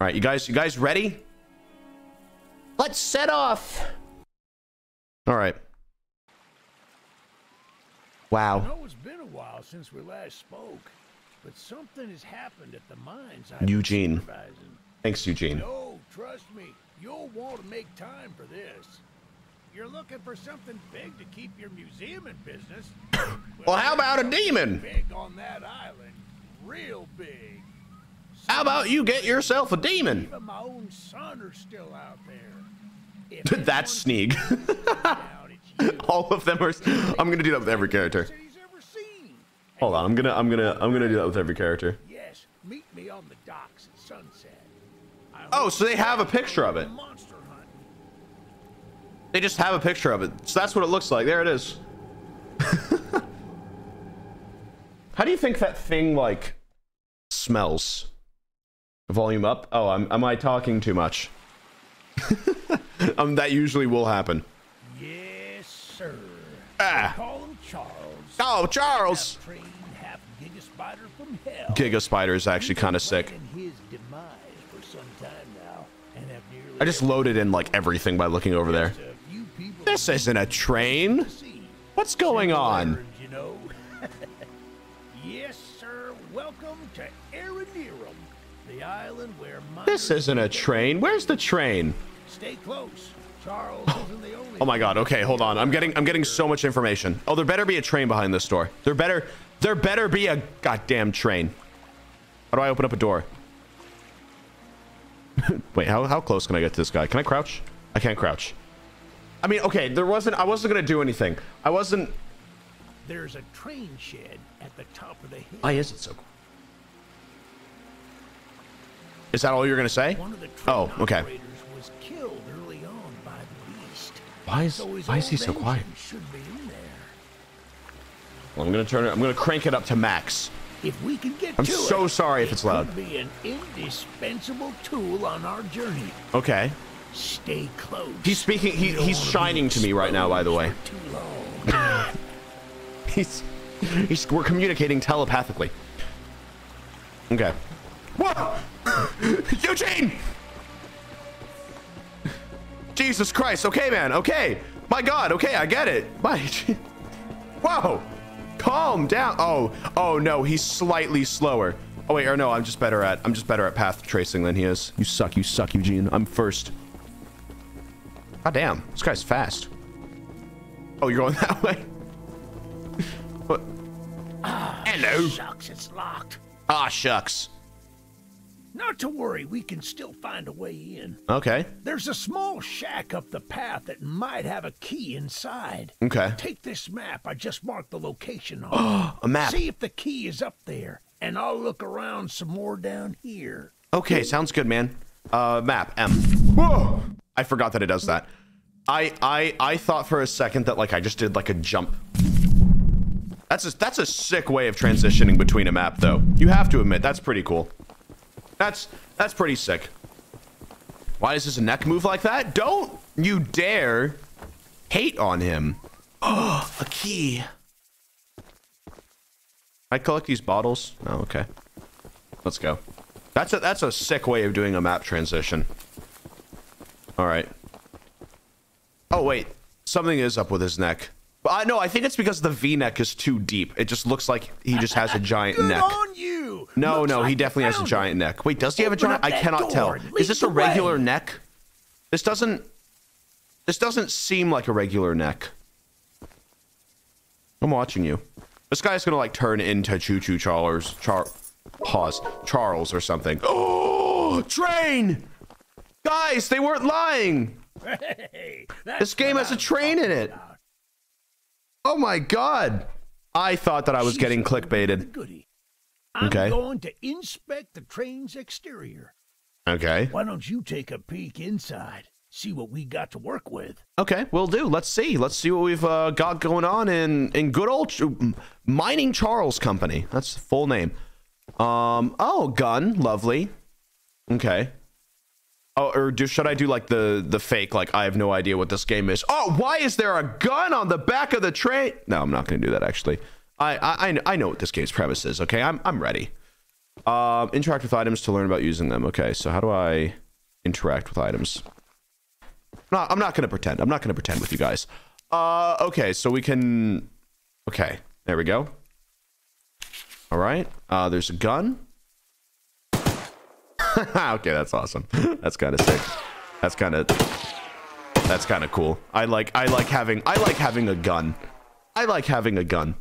All right, you guys ready? Let's set off. All right. Wow. I know it's been a while since we last spoke, but something has happened at the mines. Eugene. Thanks, Eugene. No, trust me. You'll want to make time for this. You're looking for something big to keep your museum in business. Well, how about a demon? Big on that island. Real big. How about you get yourself a demon? Even my own son are still out there. That's Sneak. All of them are. I'm going to do that with every character. Hold on. I'm going to do that with every character. Yes, meet me on the docks at sunset. Oh, so they have a picture of it. They just have a picture of it. So that's what it looks like. There it is. How do you think that thing, like, smells? Volume up? Oh, am I talking too much? That usually will happen. Yes, sir. Ah. Call him Charles. Oh, Charles. Giga Spider is actually kind of sick. I just loaded in like everything by looking over there. This isn't a train. What's going on? Yes, sir. Welcome to Aeronerum, the island where this isn't a train. Where's the train? Stay close. Charles isn't the only. Oh my god. Okay, hold on. I'm getting so much information. Oh, there better be a train behind this door. There better be a goddamn train. How do I open up a door? Wait, how close can I get to this guy? Can I crouch? I can't crouch. I mean, okay, I wasn't gonna do anything. There's a train shed at the top of the hill. Why is it so cool? Is that all you're gonna say? Oh, okay. Was killed early on by the beast. Why is he so quiet? Should be in there. Well, I'm gonna crank it up to max. If we can get sorry if it's loud. It could be an indispensable tool on our journey. Okay. Stay close. He's speaking. He's shining to me right now. By the way. Too long. We're communicating telepathically. Okay. Whoa! Eugene! Jesus Christ! Okay, man. Okay. My God. Okay, I get it. Bye. Whoa! Calm down. Oh no, he's slightly slower. Oh wait, or no, I'm just better at path tracing than he is. You suck, Eugene. I'm first. God damn, this guy's fast. Oh, you're going that way? What? Hello. Shucks, it's locked. Ah, shucks. Not to worry, we can still find a way in. Okay. There's a small shack up the path that might have a key inside. Okay. Take this map. I just marked the location on it. A map. See if the key is up there, and I'll look around some more down here. Okay, sounds good, man. Map M. Whoa! I forgot that it does that. I thought for a second that like I just did like a jump. That's a sick way of transitioning between a map, though. You have to admit that's pretty cool. That's pretty sick. Why does his neck move like that? Don't you dare hate on him. Oh, a key. I collect these bottles. Oh, okay. Let's go. That's a sick way of doing a map transition. All right. Oh, wait. Something is up with his neck. No, I think it's because the V-neck is too deep. It just looks like he just has a giant neck. On you. No, looks no, like he definitely has a giant neck. Wait, does he have a giant? I cannot tell. Is this a regular neck? This doesn't seem like a regular neck. I'm watching you. This guy's gonna like turn into Choo-Choo Charles, Charles or something. Oh, train! Guys, they weren't lying. Hey, this game has a train in it. Oh my god! I thought that I was getting clickbaited. Okay. I'm going to inspect the train's exterior. Okay. Why don't you take a peek inside? See what we got to work with. Okay, we'll do. Let's see. Let's see what we've got going on in good old Mining Charles Company. That's the full name. Oh, gun. Lovely. Okay. Oh, or should I do like the fake, like I have no idea what this game is? Oh, why is there a gun on the back of the train? No, I'm not gonna do that actually. I know what this game's premise is. Okay, I'm ready. Interact with items to learn about using them. Okay, so how do I interact with items? I'm not gonna pretend. I'm not gonna pretend with you guys. Okay, so we can... Okay, there we go. All right, there's a gun. Okay, that's awesome. That's kind of sick. That's kind of cool. I like having a gun. I like having a gun.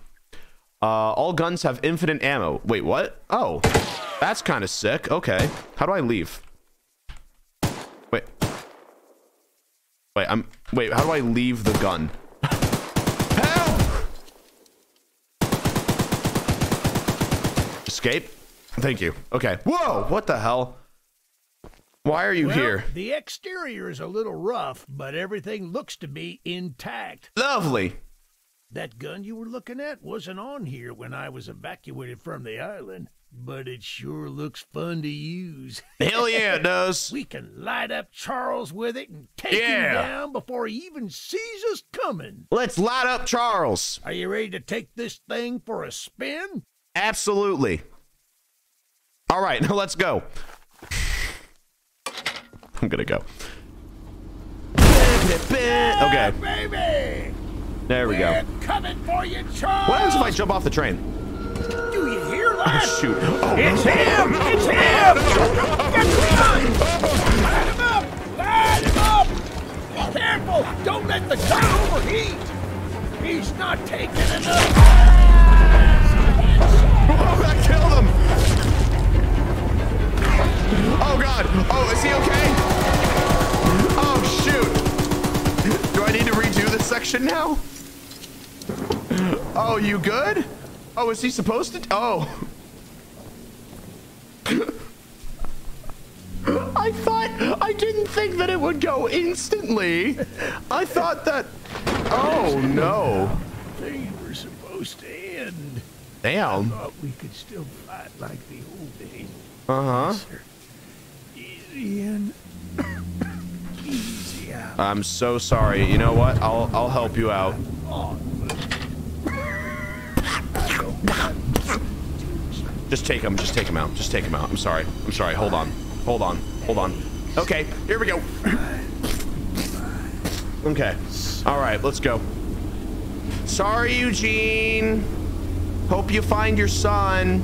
All guns have infinite ammo. Wait, what? Oh, that's kind of sick. Okay, how do I leave? Wait, how do I leave the gun? Help! Escape? Thank you. Okay. Whoa, what the hell? Why are you here? The exterior is a little rough, but everything looks to be intact. Lovely. That gun you were looking at wasn't on here when I was evacuated from the island, but it sure looks fun to use. Hell yeah, it does. We can light up Charles with it and take him down before he even sees us coming. Let's light up Charles. Are you ready to take this thing for a spin? Absolutely. All right, now let's go. I'm gonna go. Okay. Baby. There we go. Coming for you, Charles. What happens if I jump off the train? Do you hear that? Oh, shoot. Oh, it's him! It's him! Get the gun! Light him up! Light him up! Be careful! Don't let the gun overheat! He's not taking enough! Oh, that killed him! Oh, God! Oh, is he okay? Oh, shoot! Do I need to redo this section now? Oh, you good? Oh, is he supposed to? Oh. I didn't think that it would go instantly. I thought that, oh no. Things were supposed to end. Damn. I thought we could still fight like the old days. Uh-huh. Easy in, easy out. I'm so sorry. You know what? I'll help you out. Just take him out. I'm sorry. Hold on. Okay, here we go. Okay. All right, let's go. Sorry, Eugene. Hope you find your son.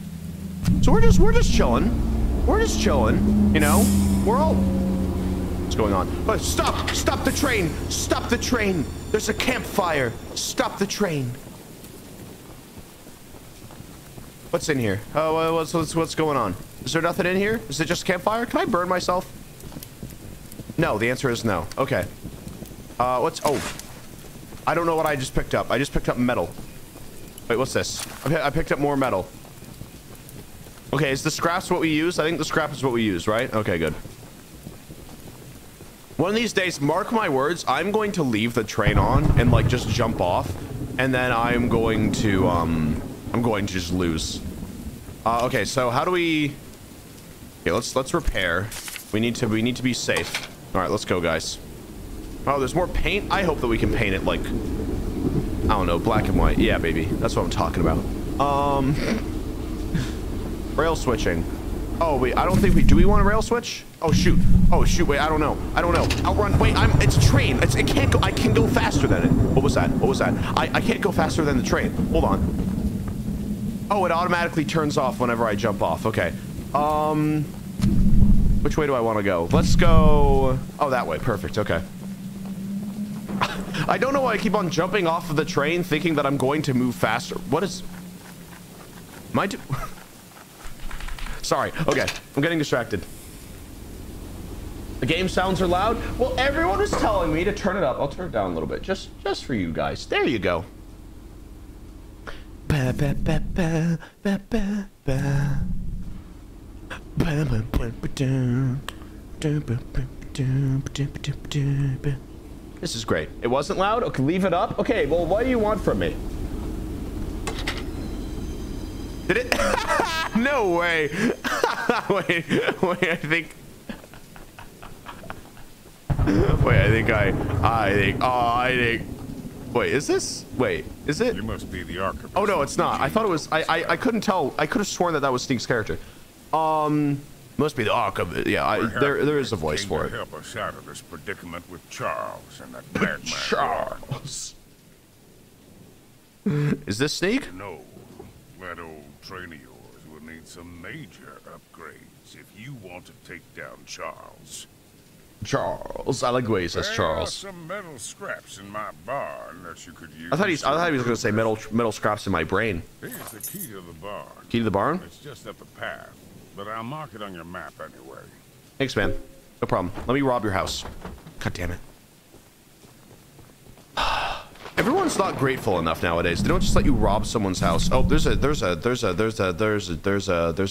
So we're just chilling. We're just chilling, you know? We're all... What's going on? Oh, stop! Stop the train! Stop the train! There's a campfire! Stop the train! What's in here? Oh, what's going on? Is there nothing in here? Is it just a campfire? Can I burn myself? No, the answer is no. Okay. Oh, I don't know what I just picked up. I just picked up metal. Wait, what's this? I picked up more metal. Okay, is the scraps what we use? I think the scrap is what we use, right? Okay, good. One of these days, mark my words, I'm going to leave the train on and like just jump off, and then I'm going to I'm going to just lose. Okay, so how do we... Okay, let's repair. We need to be safe. All right, let's go, guys. Oh, there's more paint? I hope that we can paint it like... I don't know, black and white. Yeah, baby. That's what I'm talking about. Rail switching. Oh, wait, I don't think we... Do we want a rail switch? Oh, shoot. Wait, I don't know. Outrun. Wait, it's a train. It can't go... I can go faster than it. What was that? I can't go faster than the train. Hold on. Oh, it automatically turns off whenever I jump off. Okay. Which way do I want to go? Let's go... Oh, that way. Perfect. Okay. I don't know why I keep on jumping off of the train thinking that I'm going to move faster. What is... Sorry. Okay. I'm getting distracted. The game sounds are loud. Well, everyone is telling me to turn it up. I'll turn it down a little bit. Just for you guys. There you go. This is great. It wasn't loud? Okay, leave it up. Okay, well, what do you want from me? Did it? No way. Wait, I think. Wait, is this? Wait, is it? You must be the archivist. Oh no, it's not. I thought it was. I couldn't tell. I could have sworn that that was Sneak's character. Must be the archivist. Yeah, there is a voice for it. Help us out of this predicament with Charles and that madman. Charles. Is this Sneak? No, that old train of yours will need some major upgrades if you want to take down Charles. Charles, I like the way he says Charles. There are some metal scraps in my barn that you could use. I thought he was going to say metal scraps in my brain. Here's the key to the barn. Key to the barn? It's just up the path, but I'll mark it on your map anyway. Thanks, man. No problem. Let me rob your house. God damn it. Everyone's not grateful enough nowadays. They don't just let you rob someone's house. Oh, there's a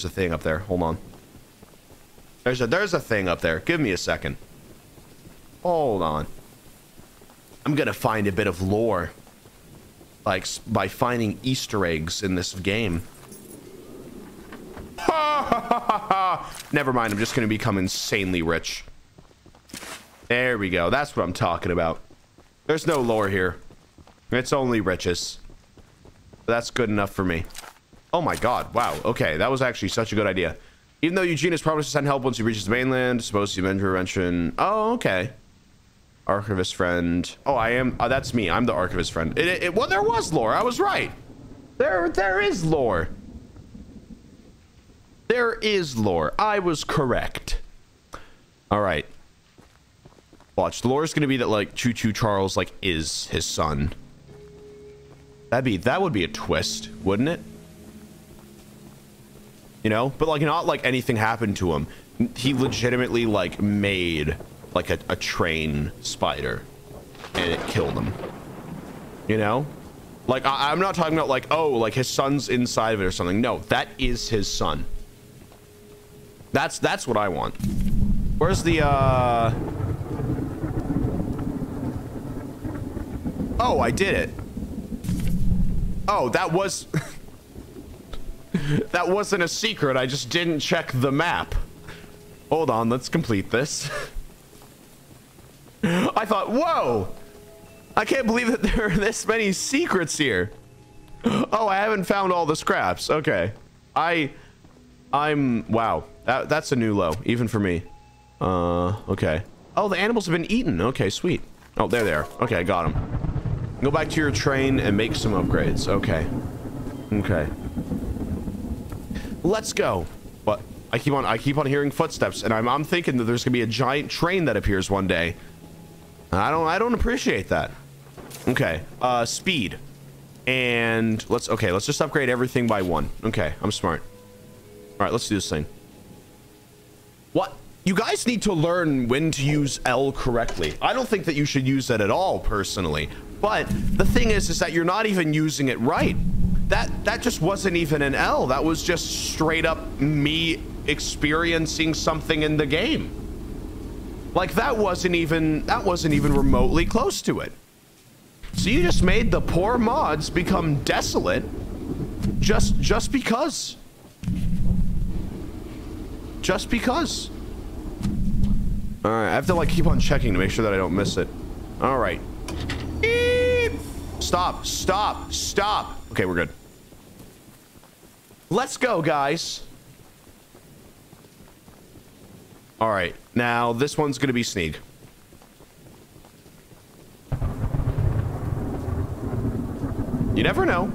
thing up there. Hold on. There's a thing up there. Give me a second. Hold on. I'm gonna find a bit of lore, like by finding Easter eggs in this game. Never mind. I'm just gonna become insanely rich. There we go. That's what I'm talking about. There's no lore here. It's only riches. That's good enough for me. Oh my god. Wow. Okay, that was actually such a good idea. Even though Eugene is promised to send help once he reaches the mainland, suppose the intervention. Oh, okay. Archivist friend. Oh, I am. Oh, that's me. I'm the archivist friend. Well, there was lore. I was right. There is lore. There is lore. I was correct. All right. Watch. The lore is going to be that like Choo Choo Charles like is his son. That would be a twist, wouldn't it? You know, but like not like anything happened to him. He legitimately like made like a train spider and it killed him. You know, like I'm not talking about like, oh, like his son's inside of it or something. No, that is his son. That's what I want. Where's the Oh, I did it. Oh, that was that wasn't a secret. I just didn't check the map. Hold on, let's complete this. I thought, whoa! I can't believe that there are this many secrets here. Oh, I haven't found all the scraps. Okay. I'm wow. That's a new low, even for me. Okay. Oh, the animals have been eaten. Okay, sweet. Oh, there they are. Okay, I got them. Go back to your train and make some upgrades. Okay. Okay. Let's go. But I keep on hearing footsteps, and I'm thinking that there's gonna be a giant train that appears one day. I don't appreciate that. Okay, speed, and let's just upgrade everything by one. Okay, I'm smart. All right, let's do this thing. What? You guys need to learn when to use L correctly. I don't think that you should use it at all personally, but the thing is that you're not even using it right. That just wasn't even an L. That was just straight up me experiencing something in the game. Like that wasn't even remotely close to it. So you just made the poor mods become desolate just because. Just because. All right, I have to like keep on checking to make sure that I don't miss it. All right. Eep. Stop, stop, stop. Okay, we're good. Let's go, guys. All right, now this one's gonna be Sneak. You never know.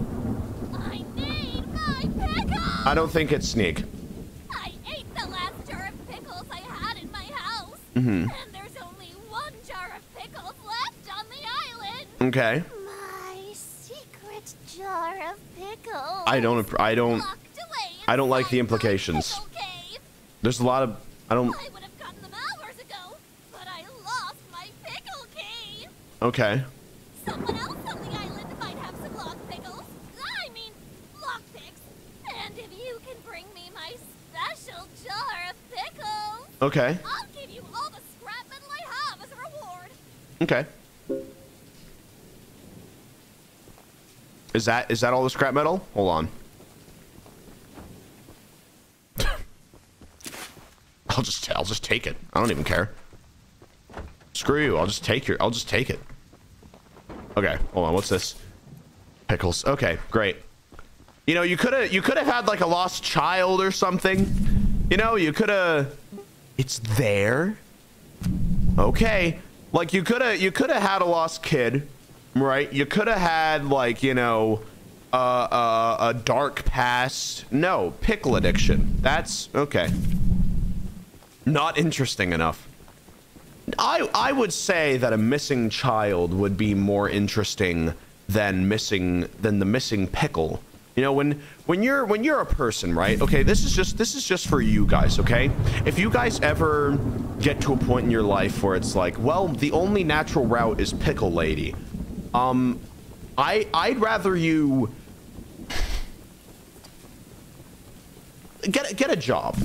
I need my pickles. I don't think it's Sneak. I ate the last jar of pickles I had in my house. Mm-hmm. And there's only one jar of pickles left on the island. Okay. I don't like the implications. There's a lot of I would have gotten them hours ago, but I lost my pickle cave. Okay. Someone else on the island might have some lost pickles. I mean, Okay. I'll give you all the scrap metal I have as a reward. Okay. Is that all the scrap metal? Hold on. I'll just take it. I don't even care. Screw you. I'll just take it. Okay, hold on. What's this? Pickles. Okay, great. You know, you could have had like a lost child or something. You know, you could have. It's there. Okay, like you could have had a lost kid, right? You could have had like, you know, a dark past. No, pickle addiction. That's okay. Not interesting enough. I would say that a missing child would be more interesting than the missing pickle. You know, when you're a person, right? Okay, this is just for you guys, okay? If you guys ever get to a point in your life where it's like, well, the only natural route is pickle lady. I'd rather you get a job.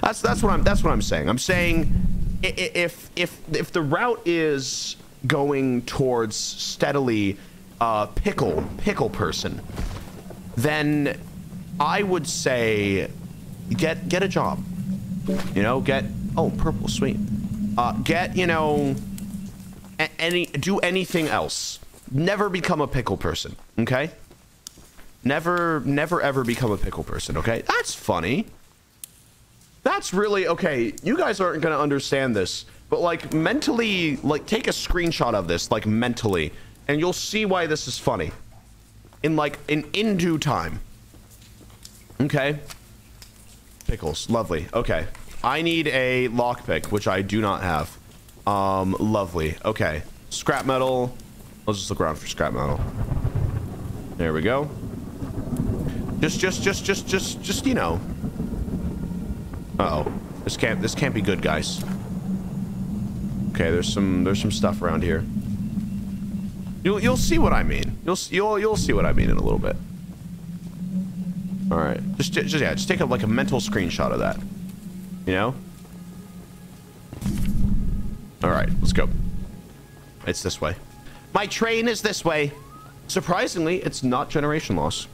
That's what I'm saying. I'm saying if the route is going towards steadily pickle person, then I would say get a job. You know, get, oh, purple, sweet. Get, you know, do anything else. Never become a pickle person, okay? Never ever become a pickle person, okay? That's funny. That's really, okay, you guys aren't gonna understand this, but like mentally, like take a screenshot of this, like mentally, and you'll see why this is funny. In due time. Okay. Pickles, lovely, okay. I need a lockpick, which I do not have. Lovely, okay. Scrap metal, let's just look around for scrap metal. There we go. Just, you know. Uh-oh. This can't be good, guys. Okay, there's some stuff around here. You'll see what I mean. You'll see what I mean in a little bit. All right. Just take like a mental screenshot of that. You know? All right, let's go. It's this way. My train is this way. Surprisingly, it's not generation loss.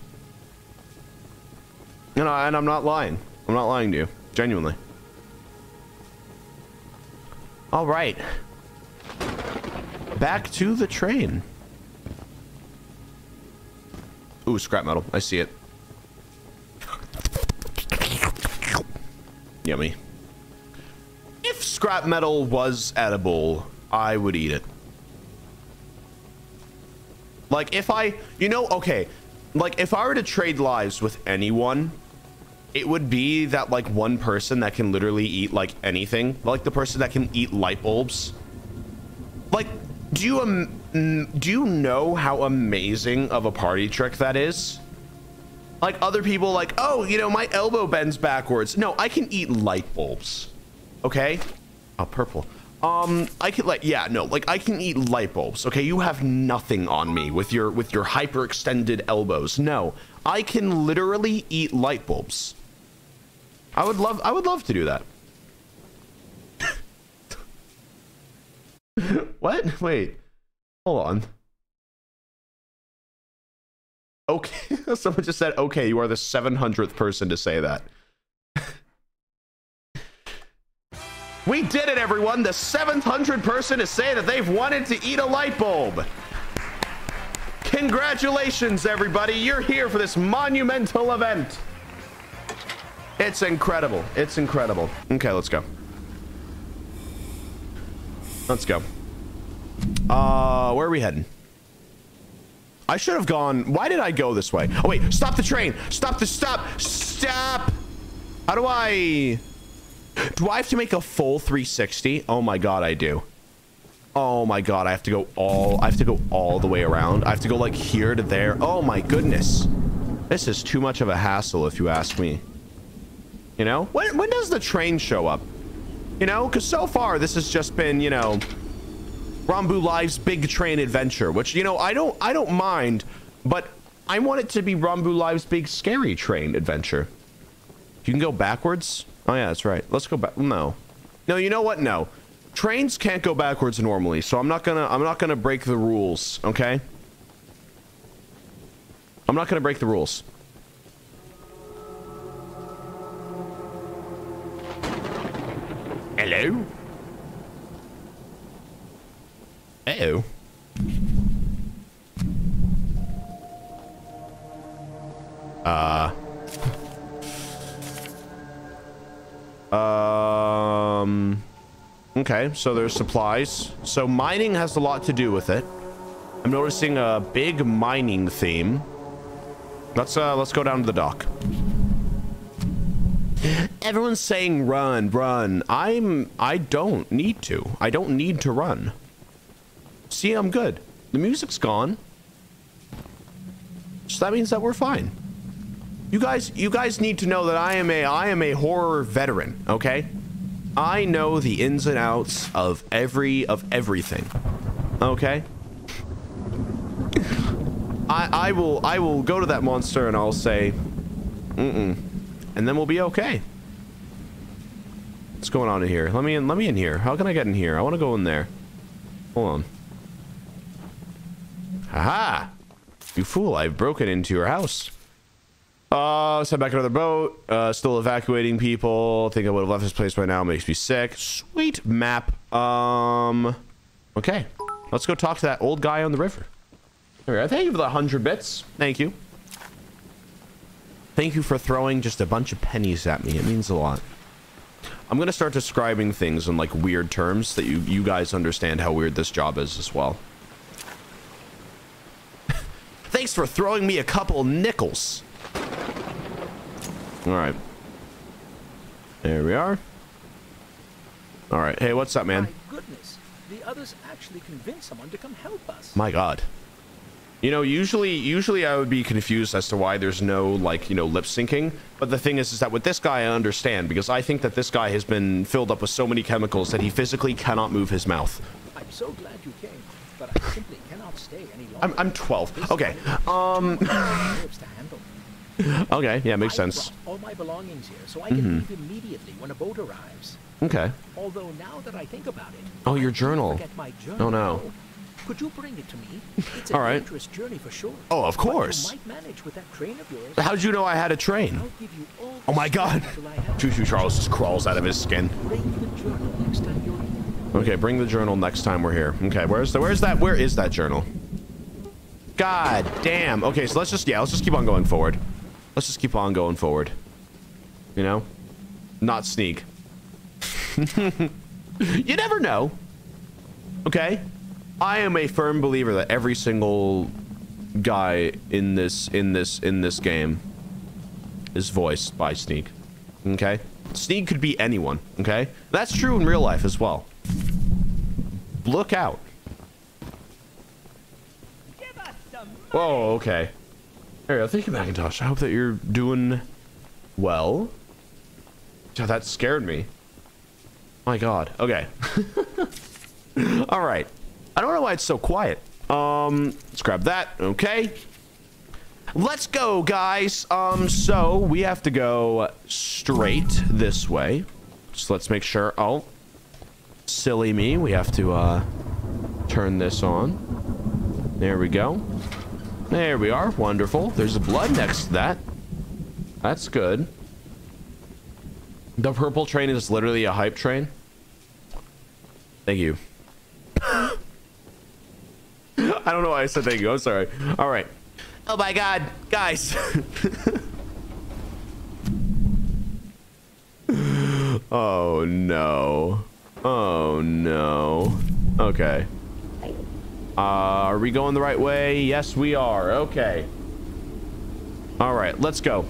And I'm not lying. I'm not lying to you. Genuinely. All right. Back to the train. Ooh, scrap metal. I see it. Yummy. If scrap metal was edible, I would eat it. Like, if I... You know, okay. Like, if I were to trade lives with anyone... It would be that, like, one person that can literally eat, like, anything. Like, the person that can eat light bulbs. Like, do you know how amazing of a party trick that is? Like, other people, like, oh, you know, my elbow bends backwards. No, I can eat light bulbs. Okay? Oh, purple. I can, like, yeah, no, like, I can eat light bulbs. Okay, you have nothing on me with your hyperextended elbows. No, I can literally eat light bulbs. I would love to do that. What? Wait. Hold on. Okay. Someone just said, okay, you are the 700th person to say that. We did it, everyone. The 700th person to say that they've wanted to eat a light bulb. Congratulations, everybody. You're here for this monumental event. It's incredible. It's incredible. Okay, let's go. Let's go. Where are we heading? I should have gone. Why did I go this way? Oh, wait. Stop the train. Stop. How do I... Do I have to make a full 360? Oh my god, I do. Oh my god, I have to go all the way around. I have to go like here to there. Oh my goodness. This is too much of a hassle if you ask me. You know? When does the train show up? You know? Because so far this has just been, you know, Rambu Live's Big Train Adventure, which, you know, I don't mind, but I want it to be Rambu Live's Big Scary Train Adventure. You can go backwards? Oh, yeah, that's right. Let's go back. No. No, you know what? No. Trains can't go backwards normally, so I'm not gonna break the rules, okay? I'm not gonna break the rules. Hello? Uh-oh. Okay, so there's supplies. So mining has a lot to do with it. I'm noticing a big mining theme. Let's go down to the dock. Everyone's saying run, run. I don't need to. I don't need to run. See, I'm good. The music's gone. So that means that we're fine. You guys need to know that I am a horror veteran, okay? I know the ins and outs of everything. Okay? I will go to that monster and I'll say mm-mm. And then we'll be okay. What's going on in here? Let me in here. How can I get in here? I want to go in there. Hold on. Haha! You fool, I've broken into your house. Send back another boat. Still evacuating people. Think I would have left this place by now. Makes me sick. Sweet map. Okay. Let's go talk to that old guy on the river. There we are. Thank you for the 100 bits. Thank you. Thank you for throwing just a bunch of pennies at me. It means a lot. I'm going to start describing things in like weird terms that you guys understand how weird this job is as well. Thanks for throwing me a couple nickels. All right. There we are. All right. Hey, what's up, man? My goodness. The others actually convinced someone to come help us. My God. You know, usually I would be confused as to why there's no, like, you know, lip syncing. But the thing is that with this guy, I understand, because I think that this guy has been filled up with so many chemicals that he physically cannot move his mouth. I'm so glad you came, but I simply cannot stay any longer. I'm 12. Okay. Okay, yeah, makes sense. All my belongings here, so I can leave immediately when a boat arrives. Okay. Although now that I think about it. Oh, your journal. Oh no. Could you bring it to me? It's a dangerous journey for sure. Oh, of course. You might manage with that train of yours. How'd you know I had a train? Oh my God. Choo Choo Charles just crawls out of his skin. Bring the journal next time you're here. Okay, bring the journal next time we're here. Okay, where is that journal? God damn. Okay, so let's just keep on going forward. Let's just keep on going forward. You know? Not sneak. You never know. Okay? I am a firm believer that every single guy in this game is voiced by Sneak. Okay? Sneak could be anyone, okay? That's true in real life as well. Look out. Give us some money. Oh, okay. There we go. Thank you, Macintosh. I hope that you're doing well. Oh, that scared me. My God. Okay. All right. I don't know why it's so quiet. Let's grab that. Okay. Let's go, guys. So we have to go straight this way. So let's make sure. Oh, silly me. We have to turn this on. There we go. There we are. Wonderful. There's the blood next to that. That's good. The purple train is literally a hype train. Thank you. I don't know why I said thank you. I'm sorry. All right. Oh my God, guys. Oh no. Oh no. Okay. Are we going the right way? Yes, we are. Okay. All right, let's go.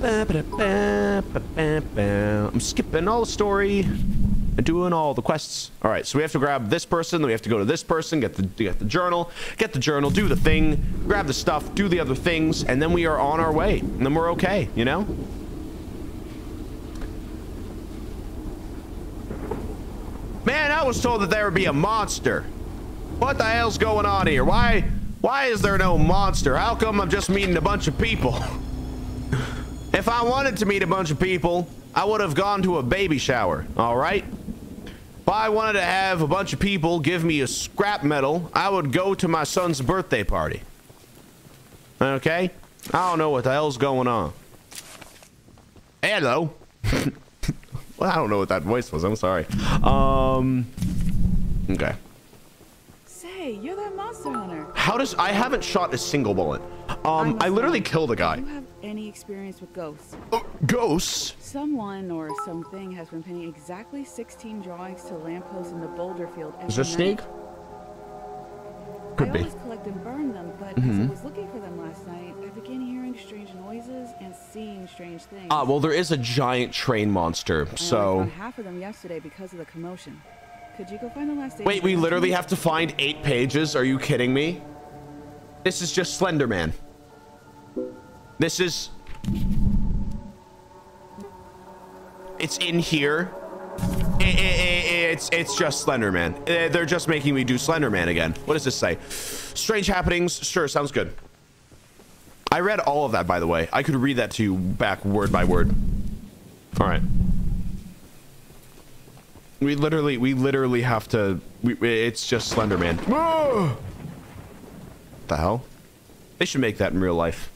I'm skipping all the story and doing all the quests. All right, so we have to grab this person. Then we have to go to this person, get the journal, do the thing, grab the stuff, do the other things, and then we are on our way. And then we're okay, you know? Man, I was told that there would be a monster. What the hell's going on here? Why is there no monster? How come I'm just meeting a bunch of people? If I wanted to meet a bunch of people, I would have gone to a baby shower, all right? If I wanted to have a bunch of people give me a scrap metal, I would go to my son's birthday party. Okay? I don't know what the hell's going on. Hello. Well, I don't know what that voice was. I'm sorry. Okay. Say, you're that monster hunter. How does... I haven't shot a single bullet. I literally killed a guy. Do you have any experience with ghosts? Ghosts? Someone or something has been pinning exactly 16 drawings to lampposts in the boulder field. Is there a snake? Could be. I always collect and burn them, but as I was looking for them last night, I began hearing strange noises and seeing strange things. Ah, well, there is a giant train monster, so... I found half of them yesterday because of the commotion. Could you go find the last... Wait, we literally have to find 8 pages? Are you kidding me? This is just Slender Man. This is... It's in here. It's just Slender Man. They're just making me do Slender Man again. What does this say? Strange happenings. Sure, sounds good. I read all of that, by the way. I could read that to you back word by word. All right. We literally have to. It's just Slender Man. What the hell? They should make that in real life.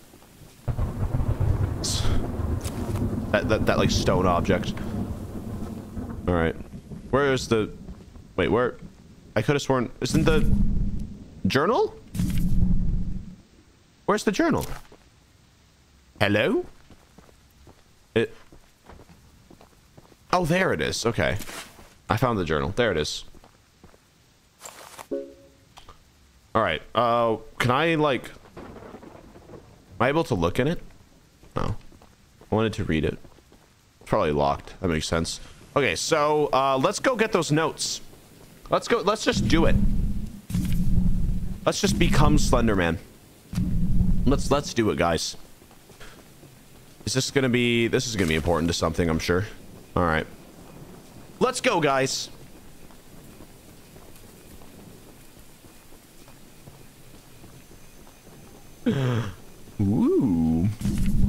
That like stone object. All right. Where is the... Wait, where... I could have sworn... Isn't the... Journal? Where's the journal? Hello? It... Oh, there it is. Okay. I found the journal. There it is. All right. Can I, like... Am I able to look in it? No. I wanted to read it. It's probably locked. That makes sense. Okay, so let's go get those notes. Let's go. Let's just do it. Let's just become Slender Man. Let's do it, guys. Is this gonna be? This is gonna be important to something, I'm sure. All right, let's go, guys. Ooh.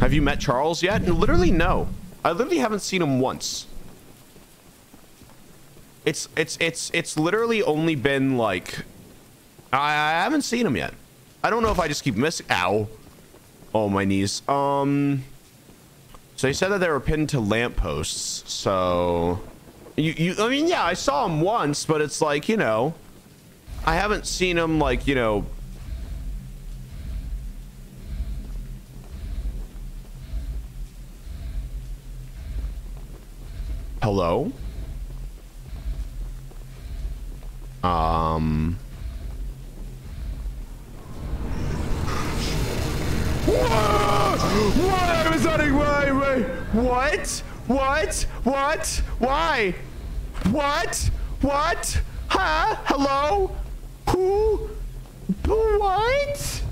Have you met Charles yet? Literally, no. I literally haven't seen him once. It's literally only been like, I haven't seen him yet. I don't know if I just keep missing. Ow. Oh, my knees. So he said that they were pinned to lampposts. So I mean, yeah, I saw him once, but it's like, you know, I haven't seen him like, you know. Hello? What? Was that? Wait. What? Why? What? Huh? Hello? Who? What?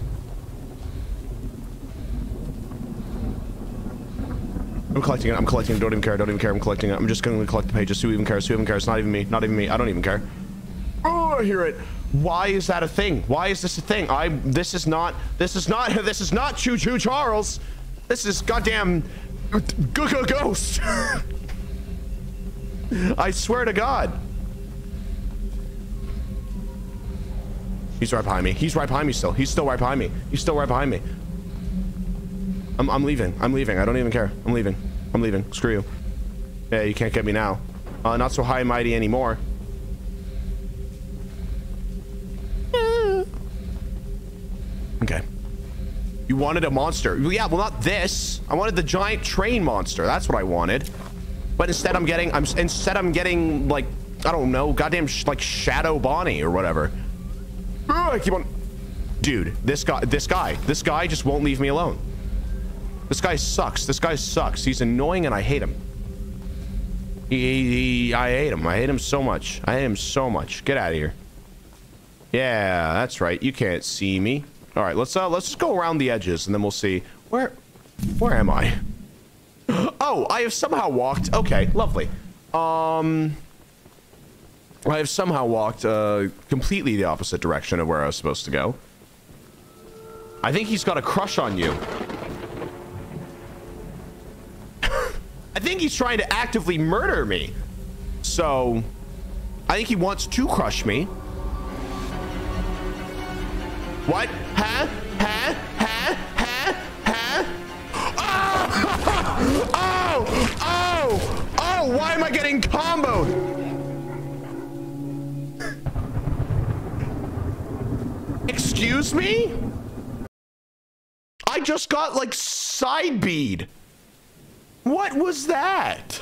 I'm collecting it. I'm collecting it. Don't even care. I'm collecting it. I'm just going to collect the pages. Who even cares? Not even me. I don't even care. Oh, I hear it. Why is that a thing? Why is this a thing? This is not Choo Choo Charles. This is goddamn ghost. I swear to God. He's right behind me. He's still right behind me. I'm leaving. I don't even care. I'm leaving. Screw you. Yeah, you can't get me now. Not so high and mighty anymore. Okay. You wanted a monster. Yeah, well, not this. I wanted the giant train monster. That's what I wanted. But instead I'm getting like, I don't know, goddamn like Shadow Bonnie or whatever. I keep on... Dude, this guy just won't leave me alone. This guy sucks. He's annoying and I hate him. I hate him. I hate him so much. Get out of here. Yeah, that's right. You can't see me. All right, let's just go around the edges and then we'll see where am I? Oh, I have somehow walked. Okay, lovely. I have somehow walked completely the opposite direction of where I was supposed to go. I think he's got a crush on you. think he's trying to actively murder me. So I think he wants to crush me. What? Huh? Huh? Huh? Huh? Huh? Oh! Oh! Oh! Why am I getting comboed? Excuse me? I just got like side bead. What was that?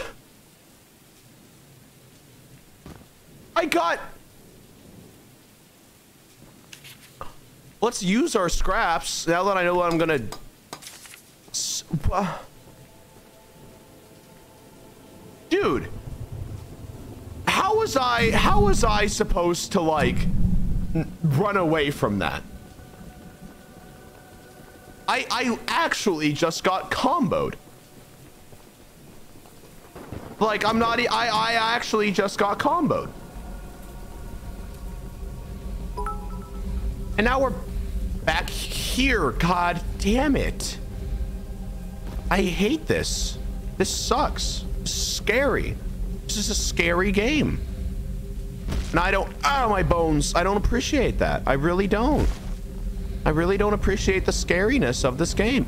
I got... Let's use our scraps now that I know what I'm gonna... Dude. How was I supposed to like run away from that? I actually just got comboed. Like, I'm not, I actually just got comboed. And now we're back here. God damn it. I hate this. This sucks. This is scary. This is a scary game. And I don't, oh, my bones. I don't appreciate that. I really don't. I really don't appreciate the scariness of this game.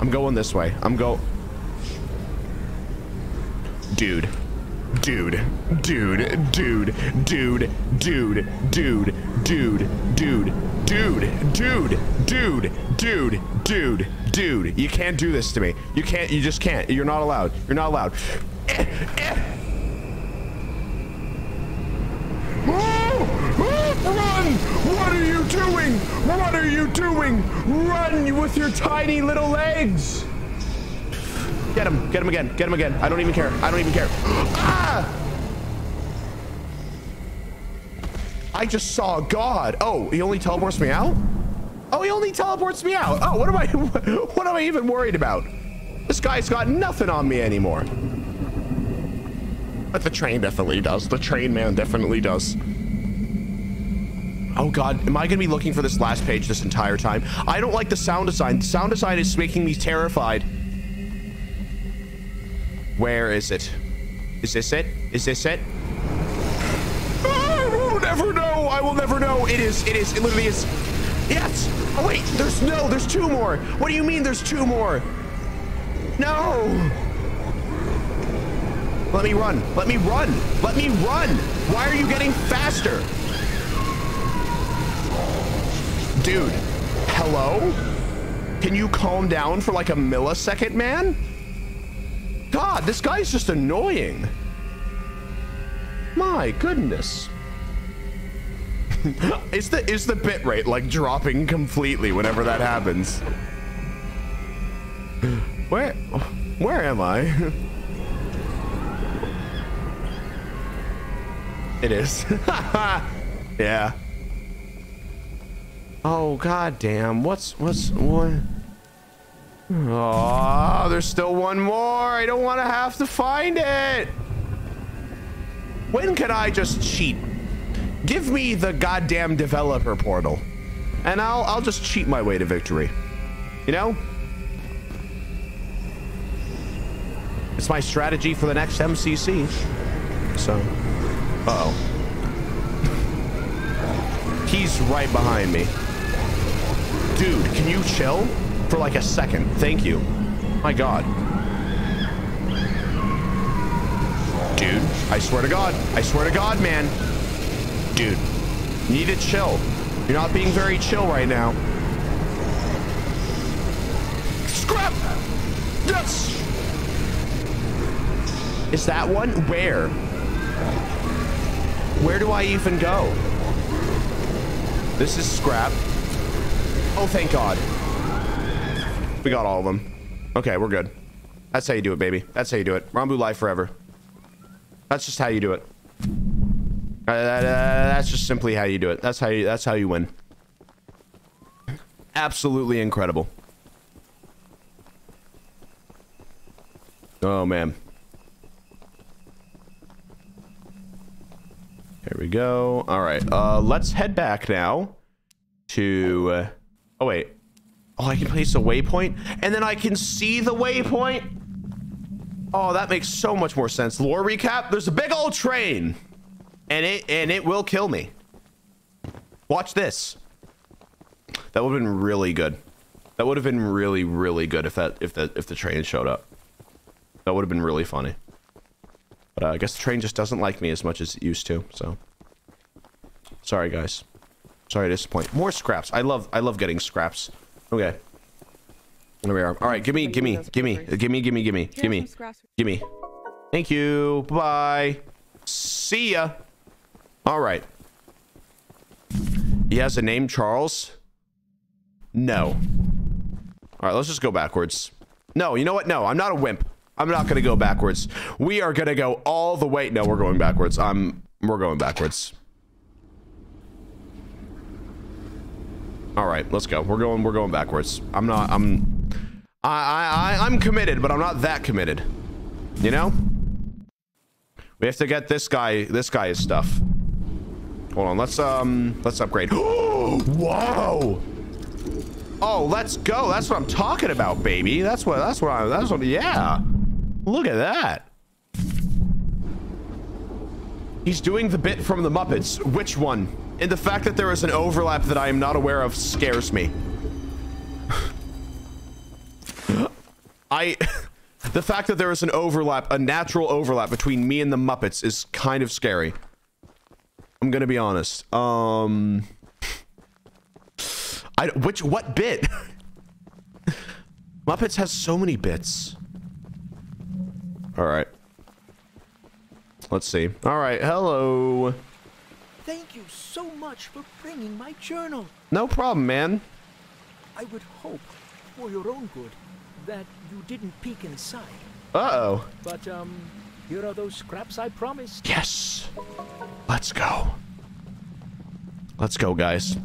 I'm going this way. Dude. You can't do this to me. You can't. You just can't. You're not allowed. You're not allowed. Run! What are you doing? What are you doing? Run with your tiny little legs! Get him! Get him again! Get him again! I don't even care! I don't even care! Ah! I just saw God! Oh, he only teleports me out? Oh, he only teleports me out! Oh, what am I even worried about? This guy's got nothing on me anymore. But the train definitely does. The train man definitely does. Oh God, am I gonna be looking for this last page this entire time? I don't like the sound design. The sound design is making me terrified. Where is it? Is this it? Is this it? I will never know. I will never know. It is, it literally is. Yes. Oh wait, there's two more. What do you mean there's two more? No. Let me run. Let me run. Let me run. Why are you getting faster? Dude, hello? Can you calm down for like a millisecond, man? God, this guy's just annoying. My goodness. Is the bitrate like dropping completely whenever that happens? Where am I? It is. Yeah. Oh, God damn. What? Oh, there's still one more. I don't want to have to find it. When can I just cheat? Give me the goddamn developer portal and I'll just cheat my way to victory. You know? It's my strategy for the next MCC. So, uh-oh. He's right behind me. Dude, can you chill for like a second? Thank you. My God. Dude, I swear to God. I swear to God, man. Dude, you need to chill. You're not being very chill right now. Scrap! Yes! Is that one? Where? Where do I even go? This is scrap. Oh, thank God. We got all of them. Okay, we're good. That's how you do it, baby. That's how you do it. Rambu live forever. That's just how you do it. That's just simply how you do it. That's how you win. Absolutely incredible. Oh, man. There we go. All right. Let's head back now to... Oh, wait. Oh, I can place a waypoint and then I can see the waypoint. Oh, that makes so much more sense. Lore recap. There's a big old train and it will kill me. Watch this. That would have been really good. That would have been really, really good if the train showed up. That would have been really funny. But I guess the train just doesn't like me as much as it used to. So sorry, guys. Sorry to disappoint. More scraps. I love getting scraps. Okay. There we are. All right. Give me. Thank you. Bye. See ya. All right. He has a name, Charles. No. All right, let's just go backwards. No, you know what? No, I'm not a wimp. I'm not gonna go backwards. We are gonna go all the way. No, we're going backwards. We're going backwards. All right, let's go. We're going backwards. I'm committed, but I'm not that committed. You know? We have to get this guy's stuff. Hold on, let's upgrade. Whoa! Oh, let's go. That's what I'm talking about, baby. That's what yeah. Look at that. He's doing the bit from the Muppets. Which one? And the fact that there is an overlap that I am not aware of scares me. The fact that there is an overlap, a natural overlap between me and the Muppets is kind of scary. I'm gonna be honest. What bit? Muppets has so many bits. All right. Let's see. All right. Hello. Thank you so much for bringing my journal. No problem, man. I would hope, for your own good, that you didn't peek inside. Uh-oh. But, here are those scraps I promised. Yes. Let's go. Let's go, guys.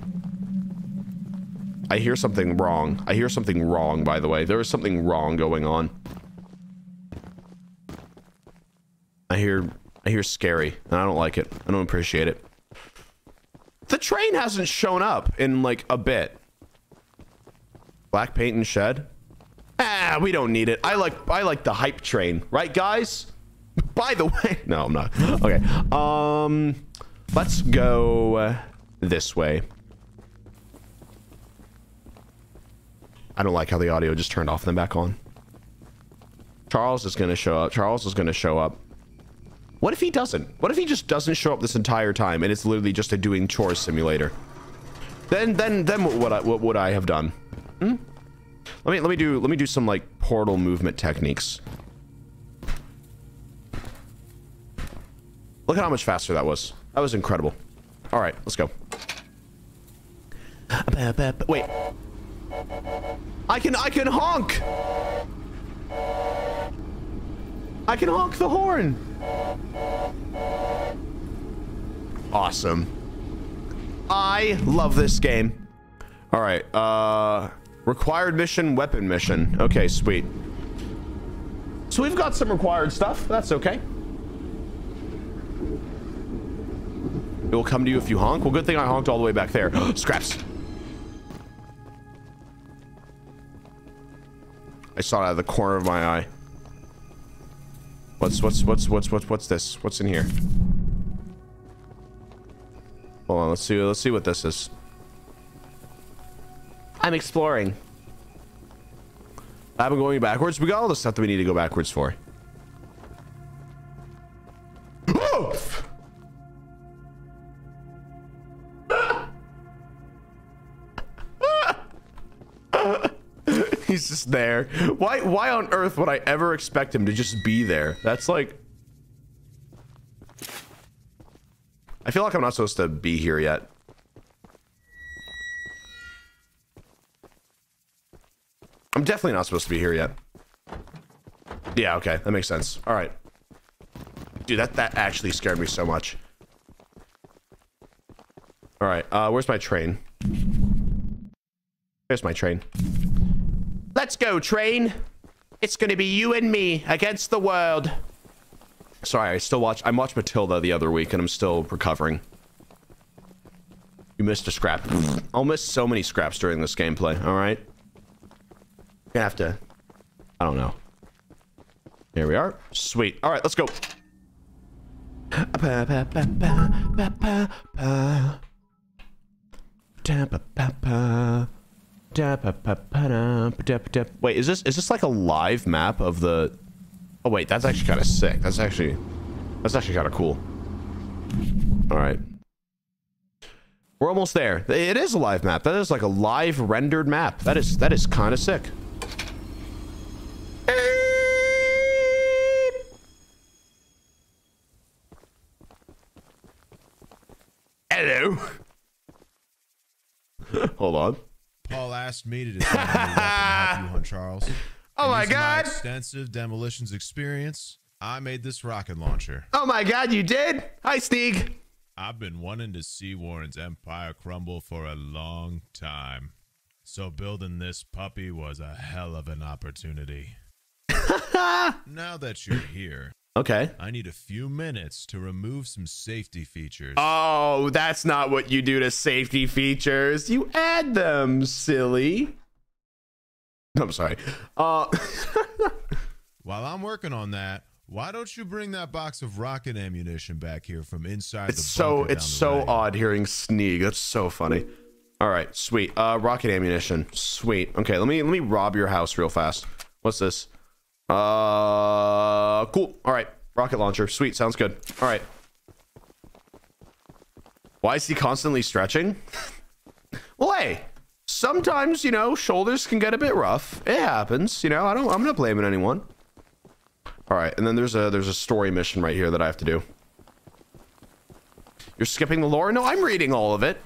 I hear something wrong. I hear something wrong, by the way. There is something wrong going on. I hear scary, and I don't like it. I don't appreciate it. The train hasn't shown up in, like, a bit. Black paint and shed? Ah, we don't need it. I like the hype train. Right, guys? By the way... No, I'm not. Okay. Let's go this way. I don't like how the audio just turned off and then back on. Charles is going to show up. Charles is going to show up. What if he doesn't? What if he just doesn't show up this entire time and it's literally just a doing chores simulator? Then what would I have done? Hmm? Let me do some like portal movement techniques. Look at how much faster that was. That was incredible. All right, let's go. Wait. I can honk. I can honk the horn. Awesome. I love this game. All right. Required mission, weapon mission. Okay, sweet. So we've got some required stuff. That's okay. It will come to you if you honk. Well, good thing I honked all the way back there. Scraps. I saw it out of the corner of my eye. What's this? What's in here? Hold on, let's see what this is. I'm exploring. I've been going backwards. We got all the stuff that we need to go backwards for. He's just there. Why on earth would I ever expect him to just be there? That's like... I feel like I'm not supposed to be here yet. I'm definitely not supposed to be here yet. Yeah, okay. That makes sense. All right. Dude, that actually scared me so much. All right. Where's my train? There's my train. Let's go, train. It's gonna be you and me against the world. Sorry, I watched Matilda the other week and I'm still recovering. You missed a scrap. I'll miss so many scraps during this gameplay, all right? gonna have to, I don't know. Here we are. Sweet. All right, let's go. Wait, is this like a live map of the? Oh wait, that's actually kind of sick. That's actually kind of cool. All right, we're almost there. It is a live map. That is like a live rendered map. That is kind of sick. Hello. Hold on. Paul asked me to design a weapon to help you hunt Charles. Oh my God! My extensive demolitions experience. I made this rocket launcher. Oh my God, you did? Hi, Sneak. I've been wanting to see Warren's empire crumble for a long time, so building this puppy was a hell of an opportunity. Now that you're here. Okay. I need a few minutes to remove some safety features. Oh, that's not what you do to safety features. You add them, silly. I'm sorry. While I'm working on that, why don't you bring that box of rocket ammunition back here from inside the bunker? It's so odd hearing Sneak. That's so funny. All right, sweet. Rocket ammunition. Sweet. Okay, let me rob your house real fast. What's this? Cool. All right, rocket launcher. Sweet, sounds good. All right. Why is he constantly stretching? Well, hey, sometimes, you know, shoulders can get a bit rough. It happens, you know. I'm not blaming anyone. All right, and then there's a story mission right here that I have to do. You're skipping the lore? No, I'm reading all of it.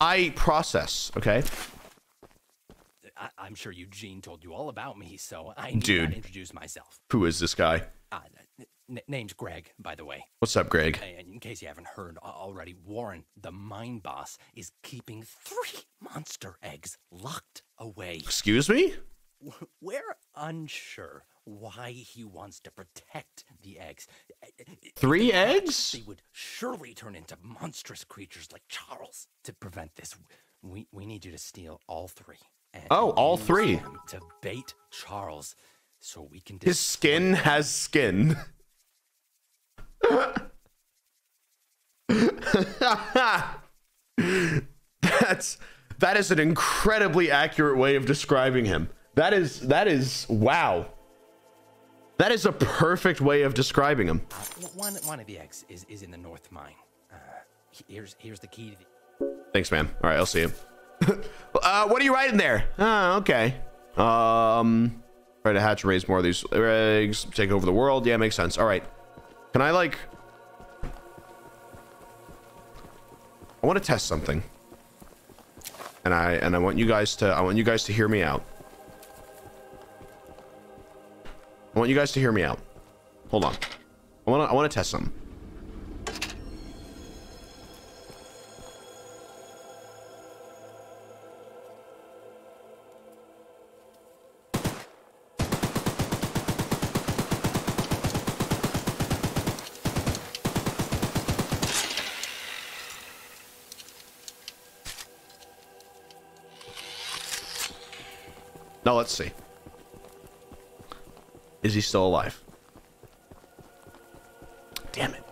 I process, okay? I'm sure Eugene told you all about me, so I need to introduce myself. Who is this guy? Name's Greg, by the way. What's up, Greg? In case you haven't heard already, Warren, the mine boss, is keeping 3 monster eggs locked away. Excuse me? We're unsure why he wants to protect the eggs. 3 eggs? They would surely turn into monstrous creatures like Charles. To prevent this, we need you to steal all 3. Oh, all 3. To bait Charles so we can his skin has skin. That is an incredibly accurate way of describing him. That is wow. That is a perfect way of describing him. One of the eggs is in the North Mine. Here's the key to the... Thanks, man. All right, I'll see you. What are you writing there? Oh, okay. Try to hatch and raise more of these eggs. Take over the world. Yeah, makes sense. All right. Can I, like... I want to test something. And I want you guys to... I want you guys to hear me out. I want you guys to hear me out. Hold on. I want to test something. Now let's see. Is he still alive? Damn it.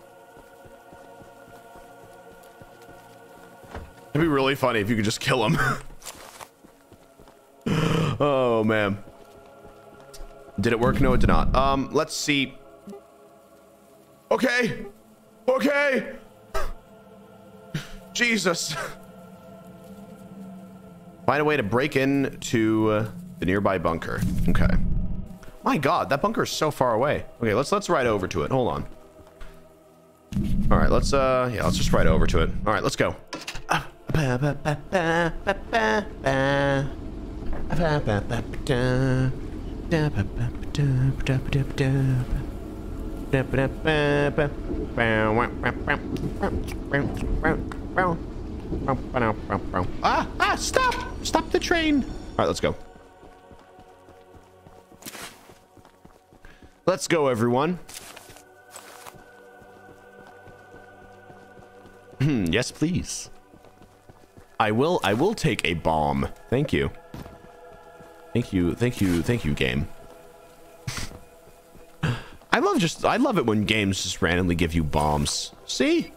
It'd be really funny if you could just kill him. Oh man. Did it work? No, it did not. Let's see. Okay. Okay. Jesus. Find a way to break into the nearby bunker. Okay. My God, that bunker is so far away. Okay, let's ride over to it. Hold on. All right, let's just ride over to it. All right, let's go. Ah! Stop! Stop the train! All right, let's go. Let's go, everyone. Yes, please. I will take a bomb. Thank you. Thank you, game. I love it when games just randomly give you bombs. See?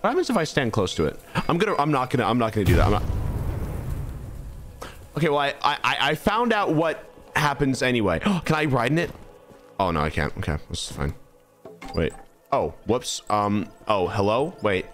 What happens if I stand close to it? I'm not gonna do that. Okay, well, I found out what happens anyway. Can I ride in it? Oh, no, I can't. Okay, this is fine. Wait. Oh, whoops. Oh, hello? Wait.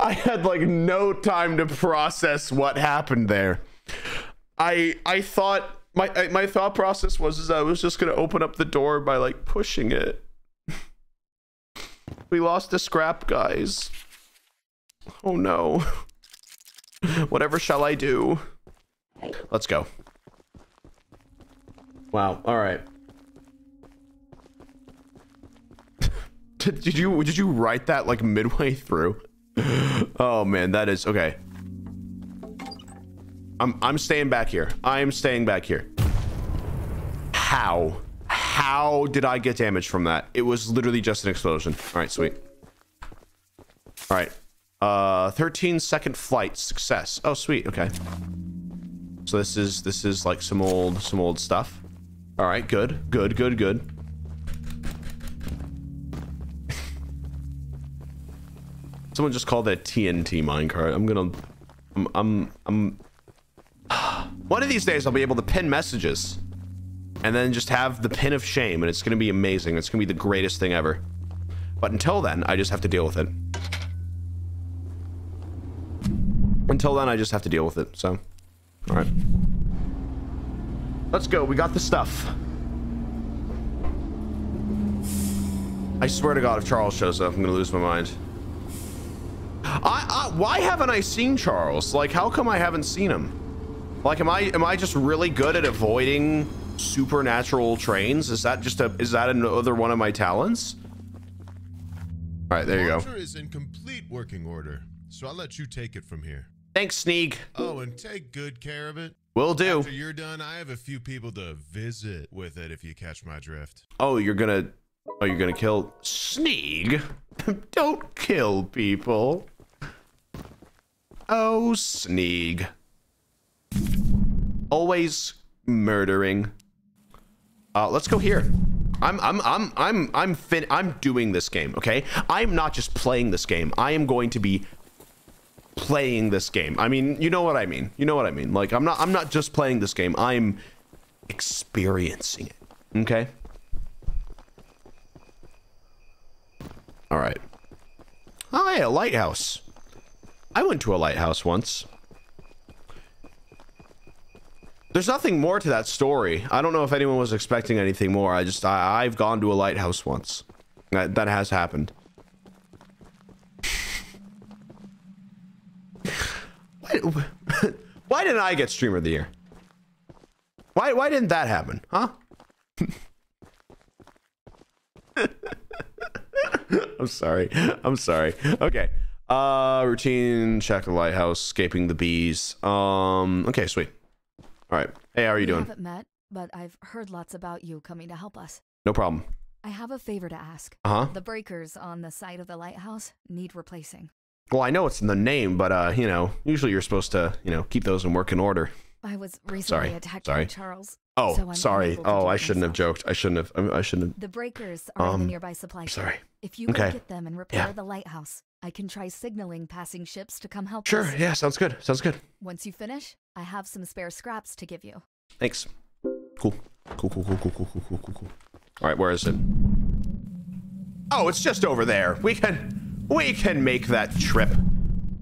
I had like no time to process what happened there. I thought my thought process was I was just gonna open up the door by like pushing it. We lost the scrap, guys. Oh no. Whatever shall I do? Let's go. Wow. All right. Did you write that like midway through? Oh man, that is okay. I'm staying back here. I'm staying back here. How did I get damage from that? It was literally just an explosion. All right, sweet. All right. 13-second flight success. Oh, sweet. Okay. So this is like some old stuff. All right, good. Someone just called that TNT minecart. One of these days I'll be able to pin messages and then just have the pin of shame, and it's gonna be amazing. It's gonna be the greatest thing ever. But until then, I just have to deal with it. So, all right. Let's go, we got the stuff. I swear to God, if Charles shows up, I'm gonna lose my mind. Why haven't I seen Charles? Like, how come I haven't seen him? Like, am I just really good at avoiding supernatural trains? Is that another one of my talents? All right, there you go. Is in complete working order, so I'll let you take it from here. Thanks, Sneak. Oh, and take good care of it. Will do. After you're done, I have a few people to visit with it, if you catch my drift. Oh, you're gonna kill Sneak? Don't kill people. Oh, Sneak. Always murdering. Let's go here. I'm doing this game, okay? I'm not just playing this game. I am going to be playing this game. I mean, you know what I mean. Like, I'm not just playing this game. I'm experiencing it, okay? All right. Hi, a lighthouse. I went to a lighthouse once. There's nothing more to that story. I don't know if anyone was expecting anything more. I've gone to a lighthouse once. That has happened. Why didn't I get Streamer of the Year? Why didn't that happen? Huh? I'm sorry. Okay. Routine, check the lighthouse, escaping the bees. Okay, sweet. All right. Hey, how are you doing? We haven't met, but I've heard lots about you coming to help us. No problem. I have a favor to ask. Uh-huh. The breakers on the side of the lighthouse need replacing. Well, I know it's in the name, but, you know, usually you're supposed to, you know, keep those in working order. I was recently attacked by Charles. Oh, so sorry. Oh, I shouldn't have joked. I shouldn't have. The breakers are in the nearby supply ship. Sorry. If you can get them and repair the lighthouse, I can try signaling passing ships to come help us. Sure, yeah, sounds good. Once you finish, I have some spare scraps to give you. Thanks. Cool. All right, where is it? Oh, it's just over there. We can make that trip.